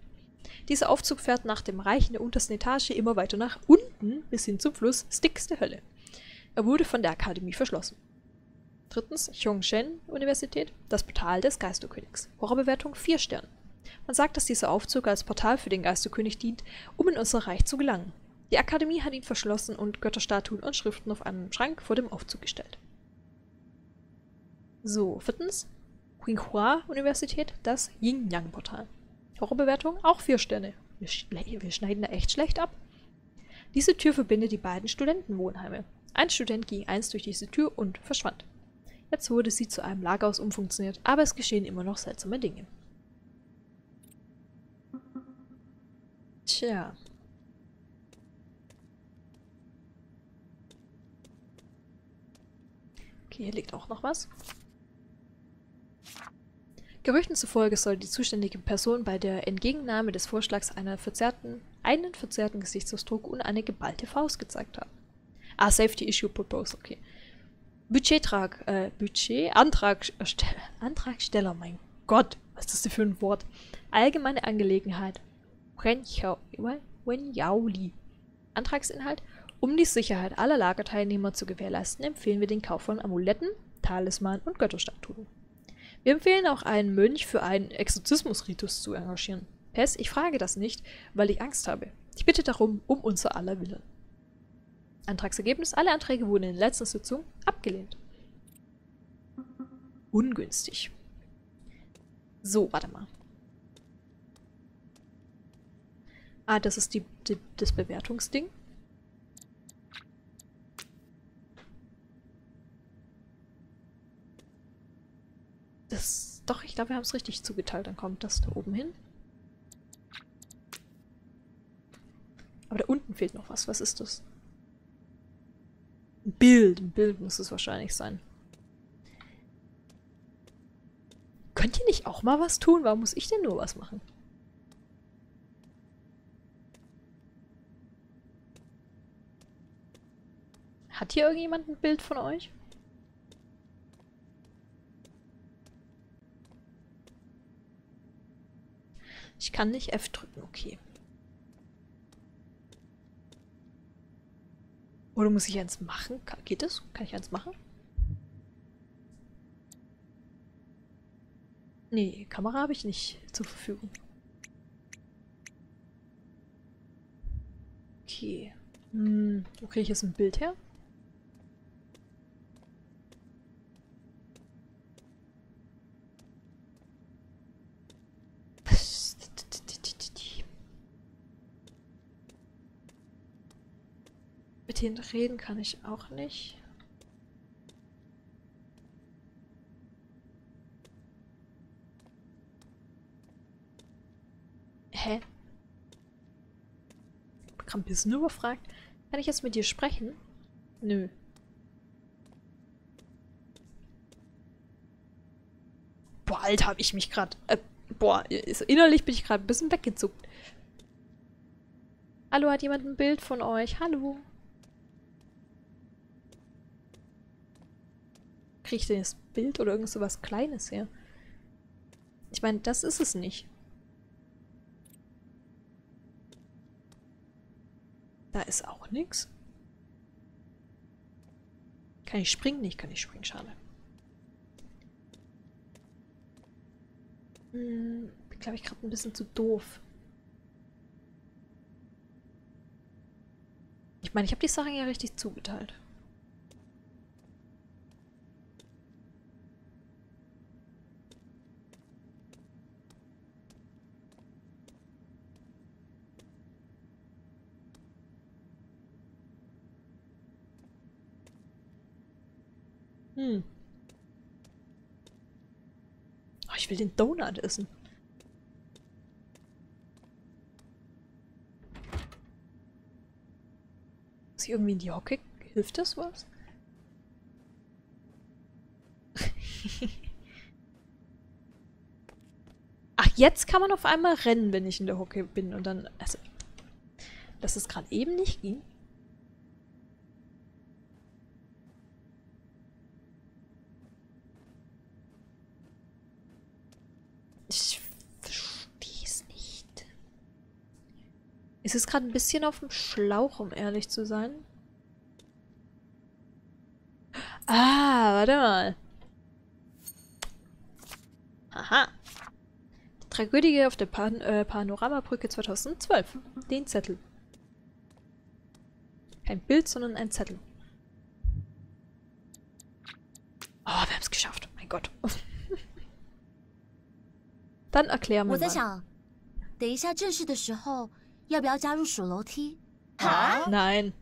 Dieser Aufzug fährt nach dem Reich in der untersten Etage immer weiter nach unten bis hin zum Fluss Styx der Hölle. Er wurde von der Akademie verschlossen. Drittens, Xiong Shen Universität, das Portal des Geisterkönigs. Horrorbewertung 4 Sterne. Man sagt, dass dieser Aufzug als Portal für den Geisterkönig dient, um in unser Reich zu gelangen. Die Akademie hat ihn verschlossen und Götterstatuen und Schriften auf einem Schrank vor dem Aufzug gestellt. So, viertens, Qinghua Universität, das Yin-Yang-Portal. Horrorbewertung auch 4 Sterne. Wir schneiden da echt schlecht ab. Diese Tür verbindet die beiden Studentenwohnheime. Ein Student ging einst durch diese Tür und verschwand. Jetzt wurde sie zu einem Lagerhaus umfunktioniert, aber es geschehen immer noch seltsame Dinge. Tja. Okay, hier liegt auch noch was. Gerüchten zufolge soll die zuständige Person bei der Entgegennahme des Vorschlags einen verzerrten Gesichtsausdruck und eine geballte Faust gezeigt haben. Ah, Safety Issue Proposal, okay. Antragsteller, mein Gott, was ist das denn für ein Wort? Allgemeine Angelegenheit. Wen Xiao Li. Antragsinhalt. Um die Sicherheit aller Lagerteilnehmer zu gewährleisten, empfehlen wir den Kauf von Amuletten, Talisman und Götterstatuen. Wir empfehlen auch einen Mönch für einen Exorzismusritus zu engagieren. Pess, ich frage das nicht, weil ich Angst habe. Ich bitte darum, um unser aller Willen. Antragsergebnis. Alle Anträge wurden in der letzten Sitzung abgelehnt. Ungünstig. So, warte mal. Ah, das ist das Bewertungsding. Das, doch, ich glaube, wir haben es richtig zugeteilt. Dann kommt das da oben hin. Aber da unten fehlt noch was. Was ist das? Ein Bild muss es wahrscheinlich sein. Könnt ihr nicht auch mal was tun? Warum muss ich denn nur was machen? Hat hier irgendjemand ein Bild von euch? Ich kann nicht F drücken, okay. Oder muss ich eins machen? Geht das? Kann ich eins machen? Nee, Kamera habe ich nicht zur Verfügung. Okay. Wo kriege ich jetzt ein Bild her? Mit denen reden kann ich auch nicht. Hä? Ich bin gerade ein bisschen überfragt. Kann ich jetzt mit dir sprechen? Nö. Boah, Alter, hab ich mich gerade... boah, innerlich bin ich gerade ein bisschen weggezuckt. Hallo, hat jemand ein Bild von euch? Hallo? Kriege ich denn das Bild oder irgend so was Kleines her? Ich meine, das ist es nicht. Da ist auch nichts. Kann ich springen? Nicht, kann ich springen, schade. Bin, glaube ich, gerade ein bisschen zu doof. Ich meine, ich habe die Sachen ja richtig zugeteilt. Oh, ich will den Donut essen. Muss ich irgendwie in die Hocke? Hilft das was? Ach, jetzt kann man auf einmal rennen, wenn ich in der Hocke bin und dann... Also, dass es gerade eben nicht ging. Ich verstehe es nicht. Es ist gerade ein bisschen auf dem Schlauch, um ehrlich zu sein. Ah, warte mal. Aha. Die Tragödie auf der Panoramabrücke 2012. Den Zettel. Kein Bild, sondern ein Zettel. Oh, wir haben es geschafft. Mein Gott. Dann erklären wir mal. Nein. Nein.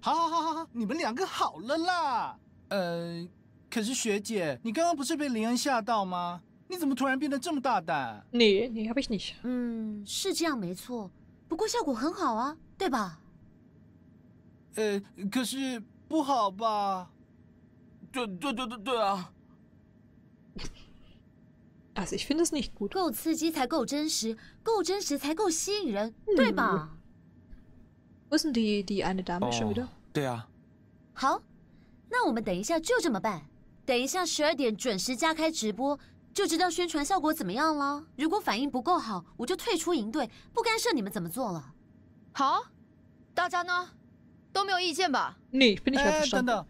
好， 你们两个好了啦。 可是学姐, 你刚刚不是被林恩吓到吗? 你怎么突然变得这么大胆? Nee, nee, habe ich nicht. 是这样没错, 不过效果很好啊, 对吧? 可是不好吧? 对啊。 Also ich finde es nicht gut. 够刺激才够真实, 够真实才够吸引人, 对吧? Wo ist denn die eine Dame schon wieder? Ja. 好，那我们等一下就这么办。等一下12点准时加开直播，就知道宣传效果怎么样了。如果反应不够好，我就退出营队，不干涉你们怎么做了。好，大家呢？都没有意见吧？ 你等等，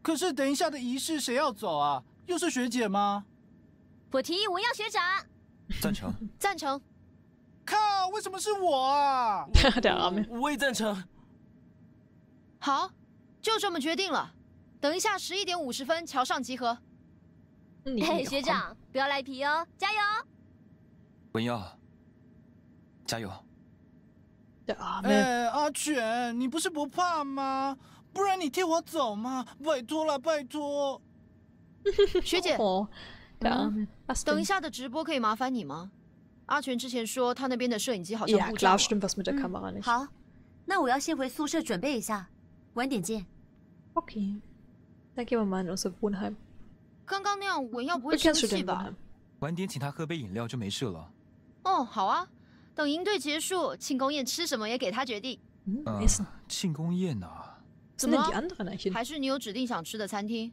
可是等一下的仪式谁要走啊？又是学姐吗？我提议文耀学长。赞成。赞成。 靠！为什么是我啊？ Der Arme. 我也赞成。好，就这么决定了。等一下11点50分桥上集合。 学长，不要赖皮哦，加油！文耀，加油！ Der Arme. 阿全，你不是不怕吗？不然你替我走嘛，拜托啦，拜托。 学姐， Der Arme. 等一下的直播可以麻烦你吗？ 阿全之前说他那边的摄影机好像故障了。 Ja, klar, stimmt was mit der Kamera nicht. 好，那我要先回宿舍准备一下，晚点见。 Okay. Dann gehen wir mal in unser Wohnheim. 刚刚那样文耀不会生气吧？晚点请他喝杯饮料就没事了。哦，好啊。等营队结束，庆功宴吃什么也给他决定。 庆功宴啊？怎么？还是你有指定想吃的餐厅？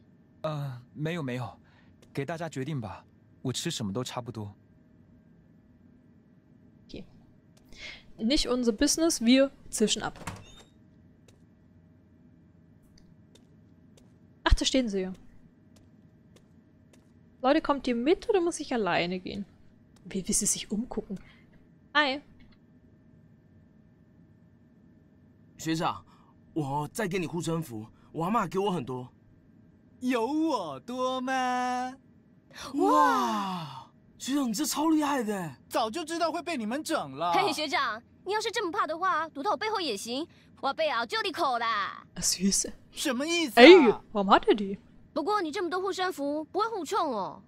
没有没有，给大家决定吧，我吃什么都差不多。 Nicht unser Business, wir zischen ab. Ach, da stehen sie ja. Leute, kommt ihr mit oder muss ich alleine gehen? Wie sie sich umgucken. Hi. 学长，我再给你护身符，我阿嬷给我很多。有我多吗？哇！学长，你这超厉害的，早就知道会被你们整了。嘿，学长。 你要是这么怕的话，堵到我背后也行，我背啊就你口啦。 Süße. 什么意思啊？ Ey, warum hat er die? 不过你这么多护身符，不会互冲哦。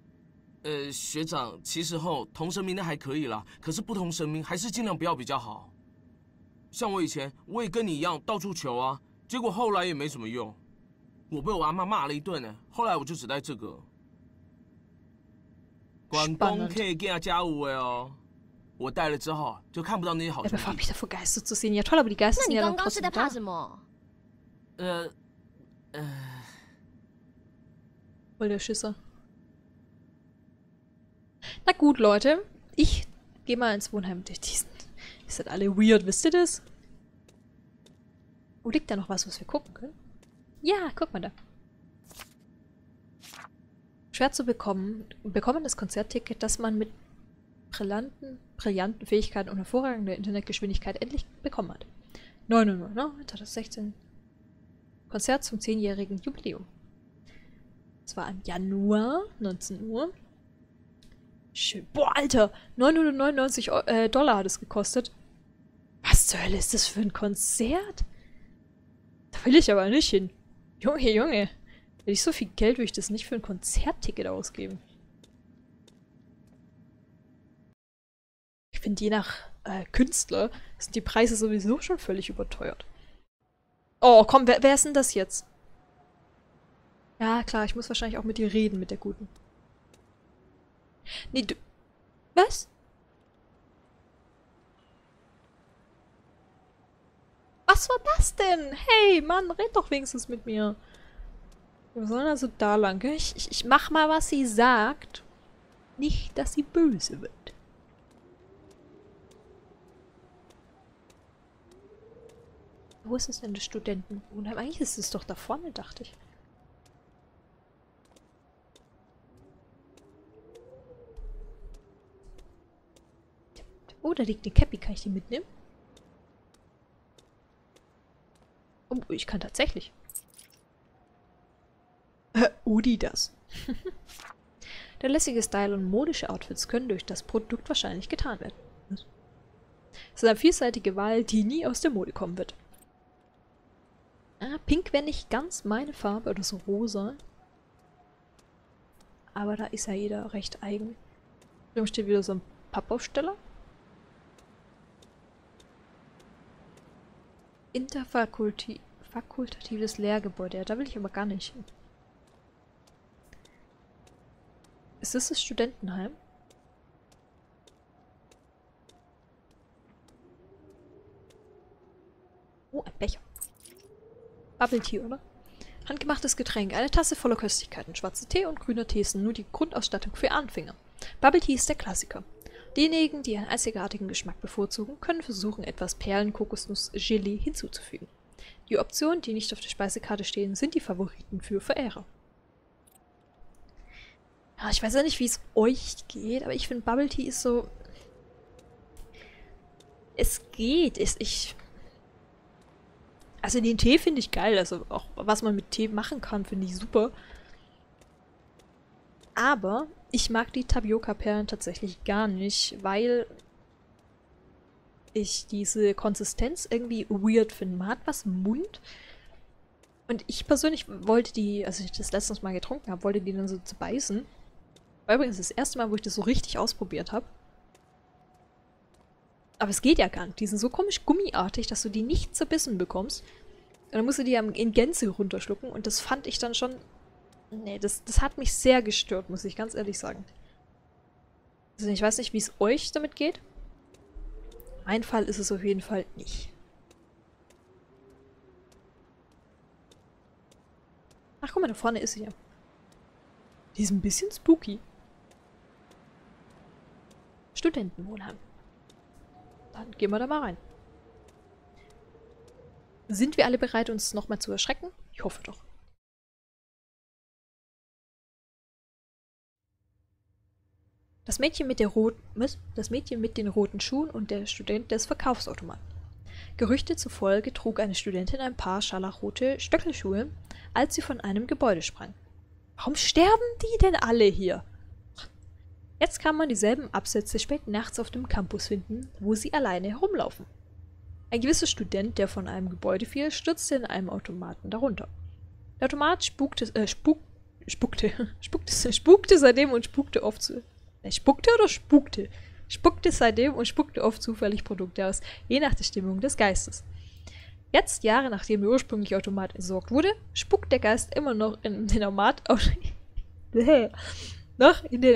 学长，其实同神明的还可以啦，可是不同神明还是尽量不要比较好。像我以前，我也跟你一样到处求啊，结果后来也没什么用。我被我阿嬷骂了一顿呢，后来我就只带这个。 我带了之后就看不到那些好。那你刚刚是在怕什么？Na gut, Leute, ich gehe mal ins Wohnheim. Die sind alle weird, wisst ihr das? Oh, liegt da noch was wir gucken können? Ja, guck mal da. Schwer zu bekommen. Bekommenes Konzertticket, das man mit brillanten Fähigkeiten und hervorragender Internetgeschwindigkeit endlich bekommen hat. 9.09.2016. Konzert zum 10-jährigen Jubiläum. Es war im Januar, 19 Uhr. Schön. Boah, Alter. 999 Dollar hat es gekostet. Was zur Hölle ist das für ein Konzert? Da will ich aber nicht hin. Junge, Junge. Hätte ich so viel Geld, würde ich das nicht für ein Konzertticket ausgeben. Ich finde, je nach Künstler sind die Preise sowieso schon völlig überteuert. Oh, komm, wer ist denn das jetzt? Ja, klar, ich muss wahrscheinlich auch mit dir reden, mit der Guten. Nee, du... Was? Was war das denn? Hey, Mann, red doch wenigstens mit mir. Wir sollen also da lang, gell? Ich mach mal, was sie sagt. Nicht, dass sie böse wird. Wo ist es denn, das Studentenwohnheim? Eigentlich ist es doch da vorne, dachte ich. Oh, da liegt die Käppi. Kann ich die mitnehmen? Oh, ich kann tatsächlich. Udi das. Der lässige Style und modische Outfits können durch das Produkt wahrscheinlich getan werden. Es ist eine vielseitige Wahl, die nie aus der Mode kommen wird. Ah, pink wäre nicht ganz meine Farbe, oder so rosa. Aber da ist ja jeder recht eigen. Drüben steht wieder so ein Pappaufsteller. Interfakultatives Lehrgebäude. Ja, da will ich aber gar nicht hin. Ist das das Studentenheim? Oh, ein Becher. Bubble Tea, oder? Handgemachtes Getränk. Eine Tasse voller Köstlichkeiten. Schwarzer Tee und grüner Tee sind nur die Grundausstattung für Anfänger. Bubble Tea ist der Klassiker. Diejenigen, die einen einzigartigen Geschmack bevorzugen, können versuchen, etwas Perlen-Kokosnuss-Gelee hinzuzufügen. Die Optionen, die nicht auf der Speisekarte stehen, sind die Favoriten für Verehrer. Ja, ich weiß ja nicht, wie es euch geht, aber ich finde, Bubble Tea ist so... Es geht, Also den Tee finde ich geil, also auch was man mit Tee machen kann, finde ich super. Aber... Ich mag die Tapioca-Perlen tatsächlich gar nicht, weil ich diese Konsistenz irgendwie weird finde. Man hat was im Mund und ich persönlich wollte die, als ich das letztes Mal getrunken habe, wollte die dann so zerbeißen. War übrigens das erste Mal, wo ich das so richtig ausprobiert habe. Aber es geht ja gar nicht. Die sind so komisch gummiartig, dass du die nicht zerbissen bekommst. Und dann musst du die in Gänze runterschlucken und das fand ich dann schon... Nee, das hat mich sehr gestört, muss ich ganz ehrlich sagen. Also ich weiß nicht, wie es euch damit geht. Mein Fall ist es auf jeden Fall nicht. Ach, guck mal, da vorne ist sie ja. Die ist ein bisschen spooky. Studentenwohnheim. Dann gehen wir da mal rein. Sind wir alle bereit, uns nochmal zu erschrecken? Ich hoffe doch. Das Mädchen mit der roten, das Mädchen mit den roten Schuhen und der Student des Verkaufsautomaten. Gerüchte zufolge trug eine Studentin ein paar scharlachrote Stöckelschuhe, als sie von einem Gebäude sprang. Warum sterben die denn alle hier? Jetzt kann man dieselben Absätze spät nachts auf dem Campus finden, wo sie alleine herumlaufen. Ein gewisser Student, der von einem Gebäude fiel, stürzte in einem Automaten darunter. Der Automat spukte seitdem und spukte oft zu. Spuckte oder spukte? Spuckte seitdem und spuckte oft zufällig Produkte aus, je nach der Stimmung des Geistes. Jetzt, Jahre nachdem der ursprüngliche Automat entsorgt wurde, spuckt der Geist immer noch in den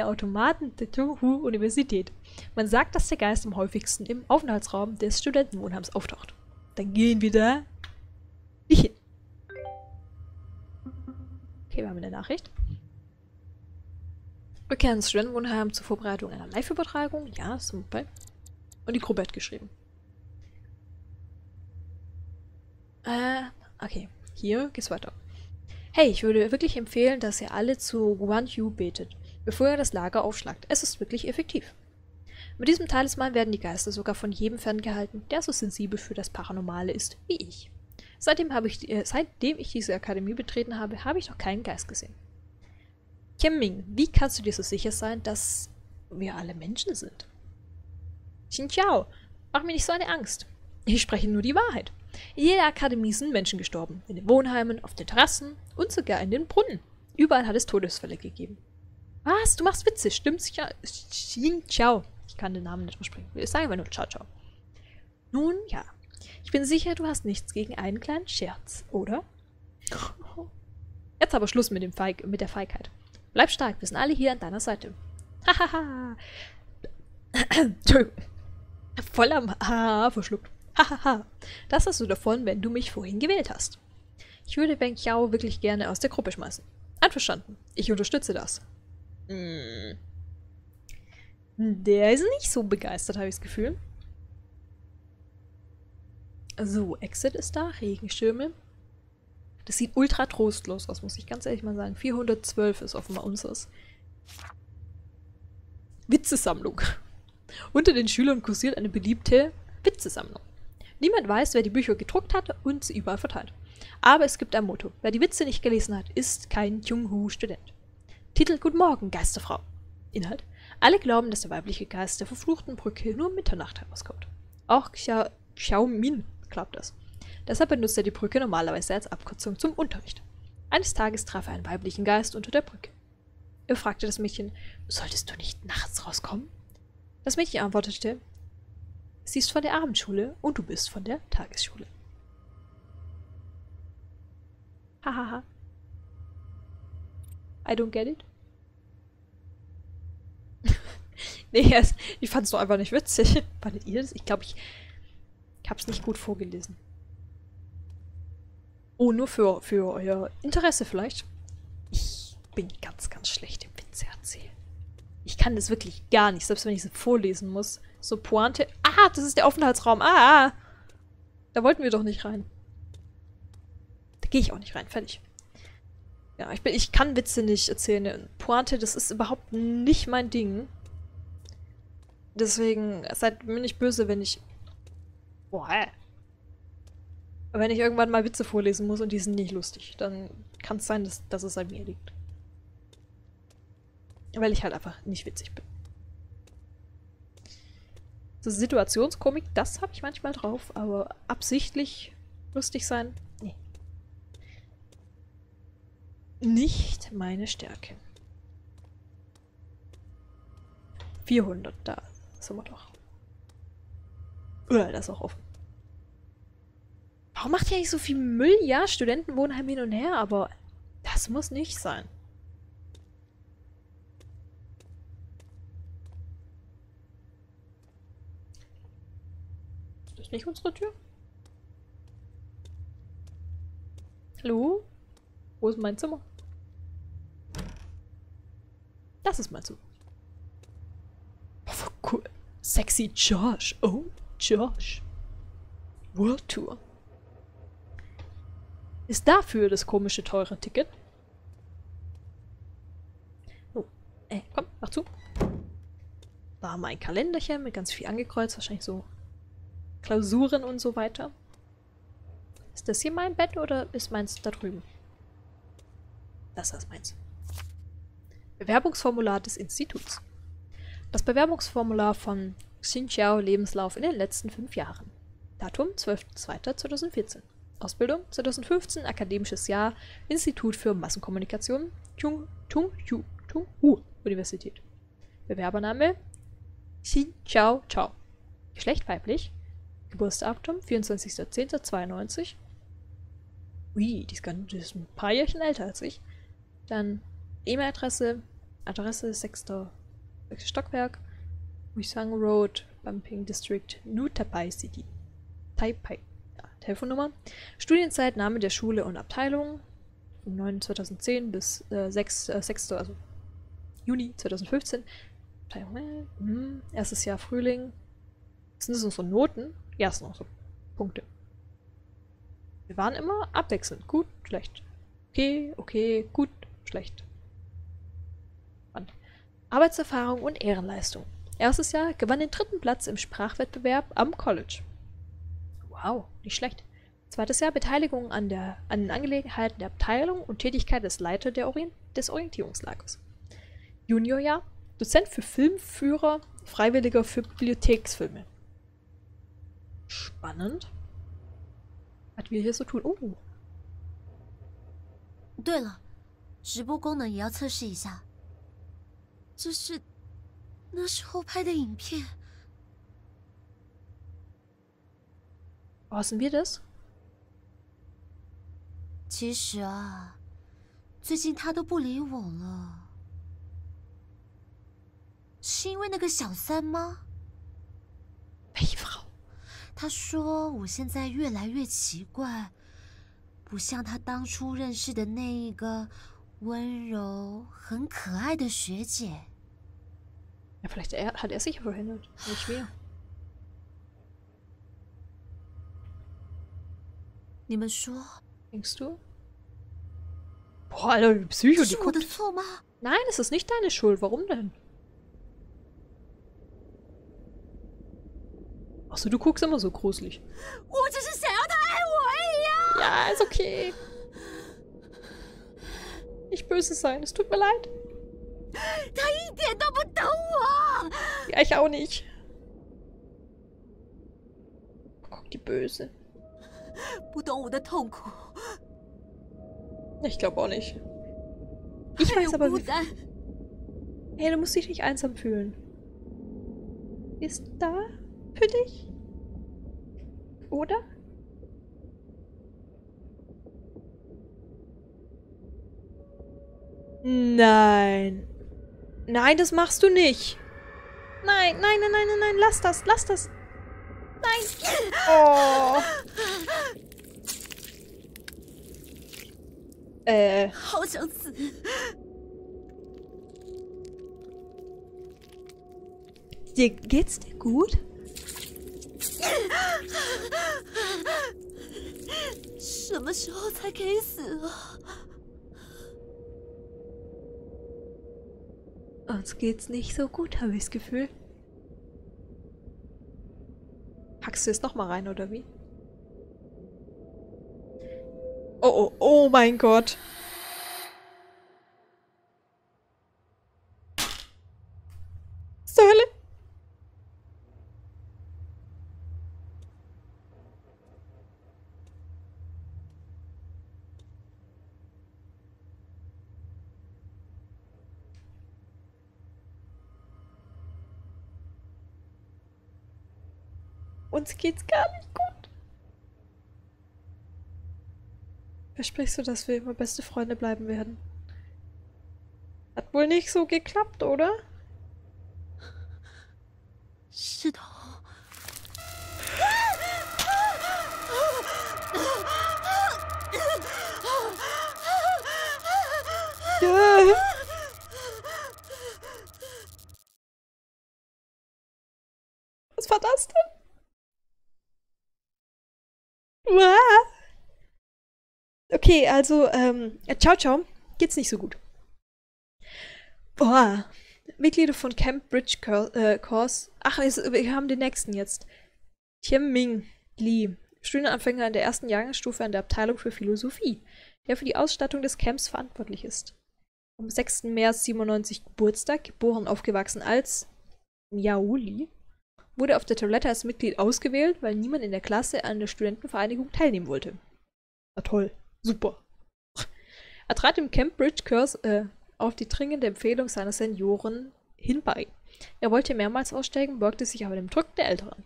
Automaten der Tunghu Universität. Man sagt, dass der Geist am häufigsten im Aufenthaltsraum des Studentenwohnheims auftaucht. Dann gehen wir da nicht hin. Okay, wir haben eine Nachricht. Rückkehr ins Studentenwohnheim zur Vorbereitung einer Live-Übertragung. Ja, ist super. Und die Gruppe hat geschrieben. Okay. Hier geht's weiter. Hey, ich würde wirklich empfehlen, dass ihr alle zu Guan Yu betet, bevor ihr das Lager aufschlagt. Es ist wirklich effektiv. Mit diesem Talisman werden die Geister sogar von jedem ferngehalten, der so sensibel für das Paranormale ist wie ich. Seitdem ich diese Akademie betreten habe, habe ich noch keinen Geist gesehen. Tian Ming, wie kannst du dir so sicher sein, dass wir alle Menschen sind. Xin Ciao, mach mir nicht so eine Angst. Ich spreche nur die Wahrheit. In jeder Akademie sind Menschen gestorben. In den Wohnheimen, auf den Terrassen und sogar in den Brunnen. Überall hat es Todesfälle gegeben. Was? Du machst Witze, stimmt's? Xin Ciao. Ich kann den Namen nicht aussprechen. Ich sage einfach nur Ciao Ciao. Nun ja. Ich bin sicher, du hast nichts gegen einen kleinen Scherz, oder? Jetzt aber Schluss mit der Feigheit. Bleib stark, wir sind alle hier an deiner Seite. Hahaha. Entschuldigung. Voll am Haar verschluckt. Hahaha. Das hast du davon, wenn du mich vorhin gewählt hast. Ich würde Wenqiao wirklich gerne aus der Gruppe schmeißen. Einverstanden. Ich unterstütze das. Hm. Der ist nicht so begeistert, habe ich das Gefühl. So, Exit ist da, Regenschirme. Das sieht ultra trostlos aus, muss ich ganz ehrlich mal sagen. 412 ist offenbar unseres. Witzesammlung. Unter den Schülern kursiert eine beliebte Witzesammlung. Niemand weiß, wer die Bücher gedruckt hat und sie überall verteilt. Aber es gibt ein Motto. Wer die Witze nicht gelesen hat, ist kein Tunghu-Student. Titel: Guten Morgen, Geisterfrau. Inhalt: Alle glauben, dass der weibliche Geist der verfluchten Brücke nur Mitternacht herauskommt. Auch Xiaomin glaubt das. Deshalb benutzt er die Brücke normalerweise als Abkürzung zum Unterricht. Eines Tages traf er einen weiblichen Geist unter der Brücke. Er fragte das Mädchen: Solltest du nicht nachts rauskommen? Das Mädchen antwortete: Sie ist von der Abendschule und du bist von der Tagesschule. Hahaha. I don't get it. Nee, ich fand es doch einfach nicht witzig. Fandet ihr das? Ich glaube, ich habe es nicht gut vorgelesen. Oh, nur für euer Interesse vielleicht. Ich bin ganz, ganz schlecht im Witze erzählen. Ich kann das wirklich gar nicht, selbst wenn ich es vorlesen muss. So Pointe. Ah, das ist der Aufenthaltsraum. Ah, da wollten wir doch nicht rein. Da gehe ich auch nicht rein. Fertig. Ja, ich kann Witze nicht erzählen. Pointe, das ist überhaupt nicht mein Ding. Deswegen seid mir nicht böse, wenn ich... Boah. Wenn ich irgendwann mal Witze vorlesen muss und die sind nicht lustig, dann kann es sein, dass es an mir liegt. Weil ich halt einfach nicht witzig bin. So Situationskomik, das habe ich manchmal drauf, aber absichtlich lustig sein, nee. Nicht meine Stärke. 400, da sind wir doch. Oder das ist auch offen. Warum macht ihr eigentlich so viel Müll? Ja, Studenten wohnen halt hin und her, aber das muss nicht sein. Ist das nicht unsere Tür? Hallo? Wo ist mein Zimmer? Das ist mein Zimmer. Oh, cool. Sexy Josh. Oh, Josh. World Tour. Ist dafür das komische, teure Ticket? Oh, komm, mach zu. Da haben wir ein Kalenderchen mit ganz viel angekreuzt, wahrscheinlich so Klausuren und so weiter. Ist das hier mein Bett oder ist meins da drüben? Das ist meins. Bewerbungsformular des Instituts. Das Bewerbungsformular von Xin Ciao Lebenslauf in den letzten 5 Jahren. Datum 12.02.2014. Ausbildung 2015, akademisches Jahr, Institut für Massenkommunikation, Tunghu Universität. Bewerbername: Xin Ciao Ciao. Geschlecht weiblich. Geburtsdatum: 24.10.92. Ui, die ist ein paar Jährchen älter als ich. Dann E-Mail-Adresse, Adresse 6. Stockwerk, Wisang Road, Bumping District, New Taipei City. Taipei. Telefonnummer, Studienzeit, Name der Schule und Abteilung, vom 9. 2010 bis 6. Also Juni 2015, erstes Jahr Frühling. Sind das unsere Noten? Ja, das sind unsere Punkte. Wir waren immer abwechselnd. Gut, schlecht. Okay, gut, schlecht. Spannend. Arbeitserfahrung und Ehrenleistung. Erstes Jahr gewann den 3. Platz im Sprachwettbewerb am College. Wow, nicht schlecht. Zweites Jahr Beteiligung an den Angelegenheiten der Abteilung und Tätigkeit des Leiter des Orientierungslagers. Juniorjahr Dozent für Filmführer, Freiwilliger für Bibliotheksfilme. Spannend. Was wir hier so tun. Oh. 对了，直播功能也要测试一下。这是那时候拍的影片。Was sind wir das? 其实啊，最近他都不理我了，是因为那个小三吗？没有。他说我现在越来越奇怪。 不像他当初认识的那一个温柔、很可爱的学姐。Ja, vielleicht hat er sich verändert. Nicht schwer. 你们说 ？Denkst du? Boah, Alter, die Psycho, die guckt. Nein, es ist nicht deine Schuld. Warum denn? Achso, du guckst immer so gruselig. Ja, ist okay. Nicht böse sein, es tut mir leid. Ja, ich auch nicht. Guck, die Böse. Ich glaube auch nicht. Ich weiß aber nicht. Hey, du musst dich nicht einsam fühlen. Ist da für dich? Oder? Nein. Nein, das machst du nicht. Nein, nein, nein, nein, nein, lass das, lass das. Nein. Oh. Geht's dir gut? Uns geht's nicht so gut, habe ich das Gefühl. Packst du es nochmal rein, oder wie? Oh, oh, oh mein Gott. Was zur Hölle? Uns geht's gar nicht gut. Versprichst du, dass wir immer beste Freunde bleiben werden? Hat wohl nicht so geklappt, oder? Shit. Ja. Was war das denn? Okay, also, Ciao Ciao geht's nicht so gut. Boah. Mitglieder von Camp Bridge Curse. Ach, wir haben den nächsten jetzt. Tian Ming Li. Studienanfänger in der ersten Jahrgangsstufe an der Abteilung für Philosophie, der für die Ausstattung des Camps verantwortlich ist. Am 6. März 97 Geburtstag, geboren, aufgewachsen als Miaoli, wurde auf der Toilette als Mitglied ausgewählt, weil niemand in der Klasse an der Studentenvereinigung teilnehmen wollte. Na toll. Super. Er trat im Camp Bridge Curse auf die dringende Empfehlung seiner Senioren hin bei. Er wollte mehrmals aussteigen, beugte sich aber dem Druck der Älteren.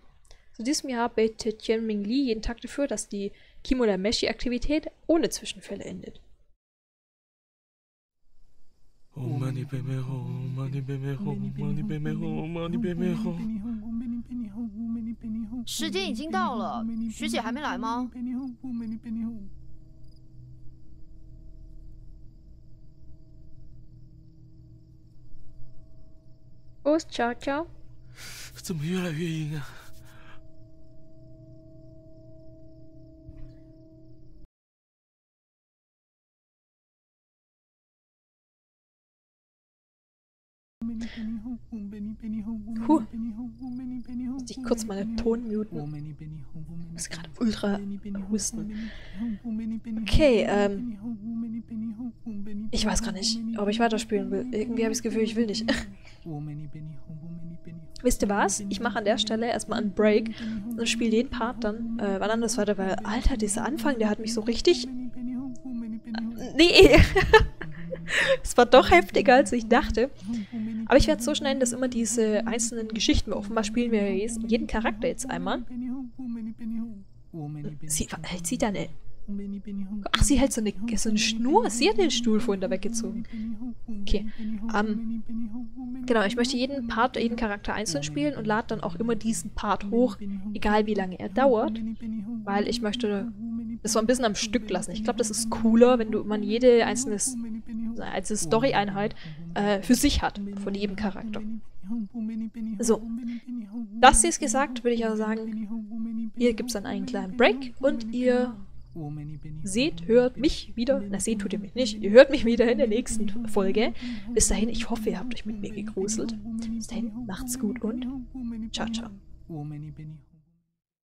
Zu diesem Jahr betete Tian Ming Li jeden Tag dafür, dass die Kimodameshi-Aktivität ohne Zwischenfälle endet. Oh Mani Bemeho, oh Mani Bemeho, oh Mani Bemeho, oh Mani Bemeho. 时间已经到了，学姐还没来吗？ Wo ist Ciao Ciao? 怎么越来越阴啊？ Muss ich kurz meinen Ton muten. Ich muss gerade ultra husten. Okay, ich weiß gar nicht, ob ich weiterspielen will. Irgendwie habe ich das Gefühl, ich will nicht. Wisst ihr was? Ich mache an der Stelle erstmal einen Break und spiele jeden Part dann wann anders weiter, weil, Alter, dieser Anfang, der hat mich so richtig... nee, es war doch heftiger, als ich dachte. Aber ich werde es so schneiden, dass immer diese einzelnen Geschichten, offenbar spielen wir jeden Charakter jetzt einmal. Sie, hält sie da eine... Ach, sie hält so eine Schnur. Sie hat den Stuhl vorhin da weggezogen. Okay. Genau, ich möchte jeden Part, jeden Charakter einzeln spielen und lade dann auch immer diesen Part hoch, egal wie lange er dauert, weil ich möchte das so ein bisschen am Stück lassen. Ich glaube, das ist cooler, wenn man jede einzelne Story-Einheit für sich hat, von jedem Charakter. So, das ist gesagt, würde ich also sagen, hier gibt es dann einen kleinen Break und ihr... seht, hört mich wieder, na seht tut ihr mich nicht, ihr hört mich wieder in der nächsten Folge. Bis dahin, ich hoffe, ihr habt euch mit mir gegruselt. Bis dahin, macht's gut und ciao, ciao.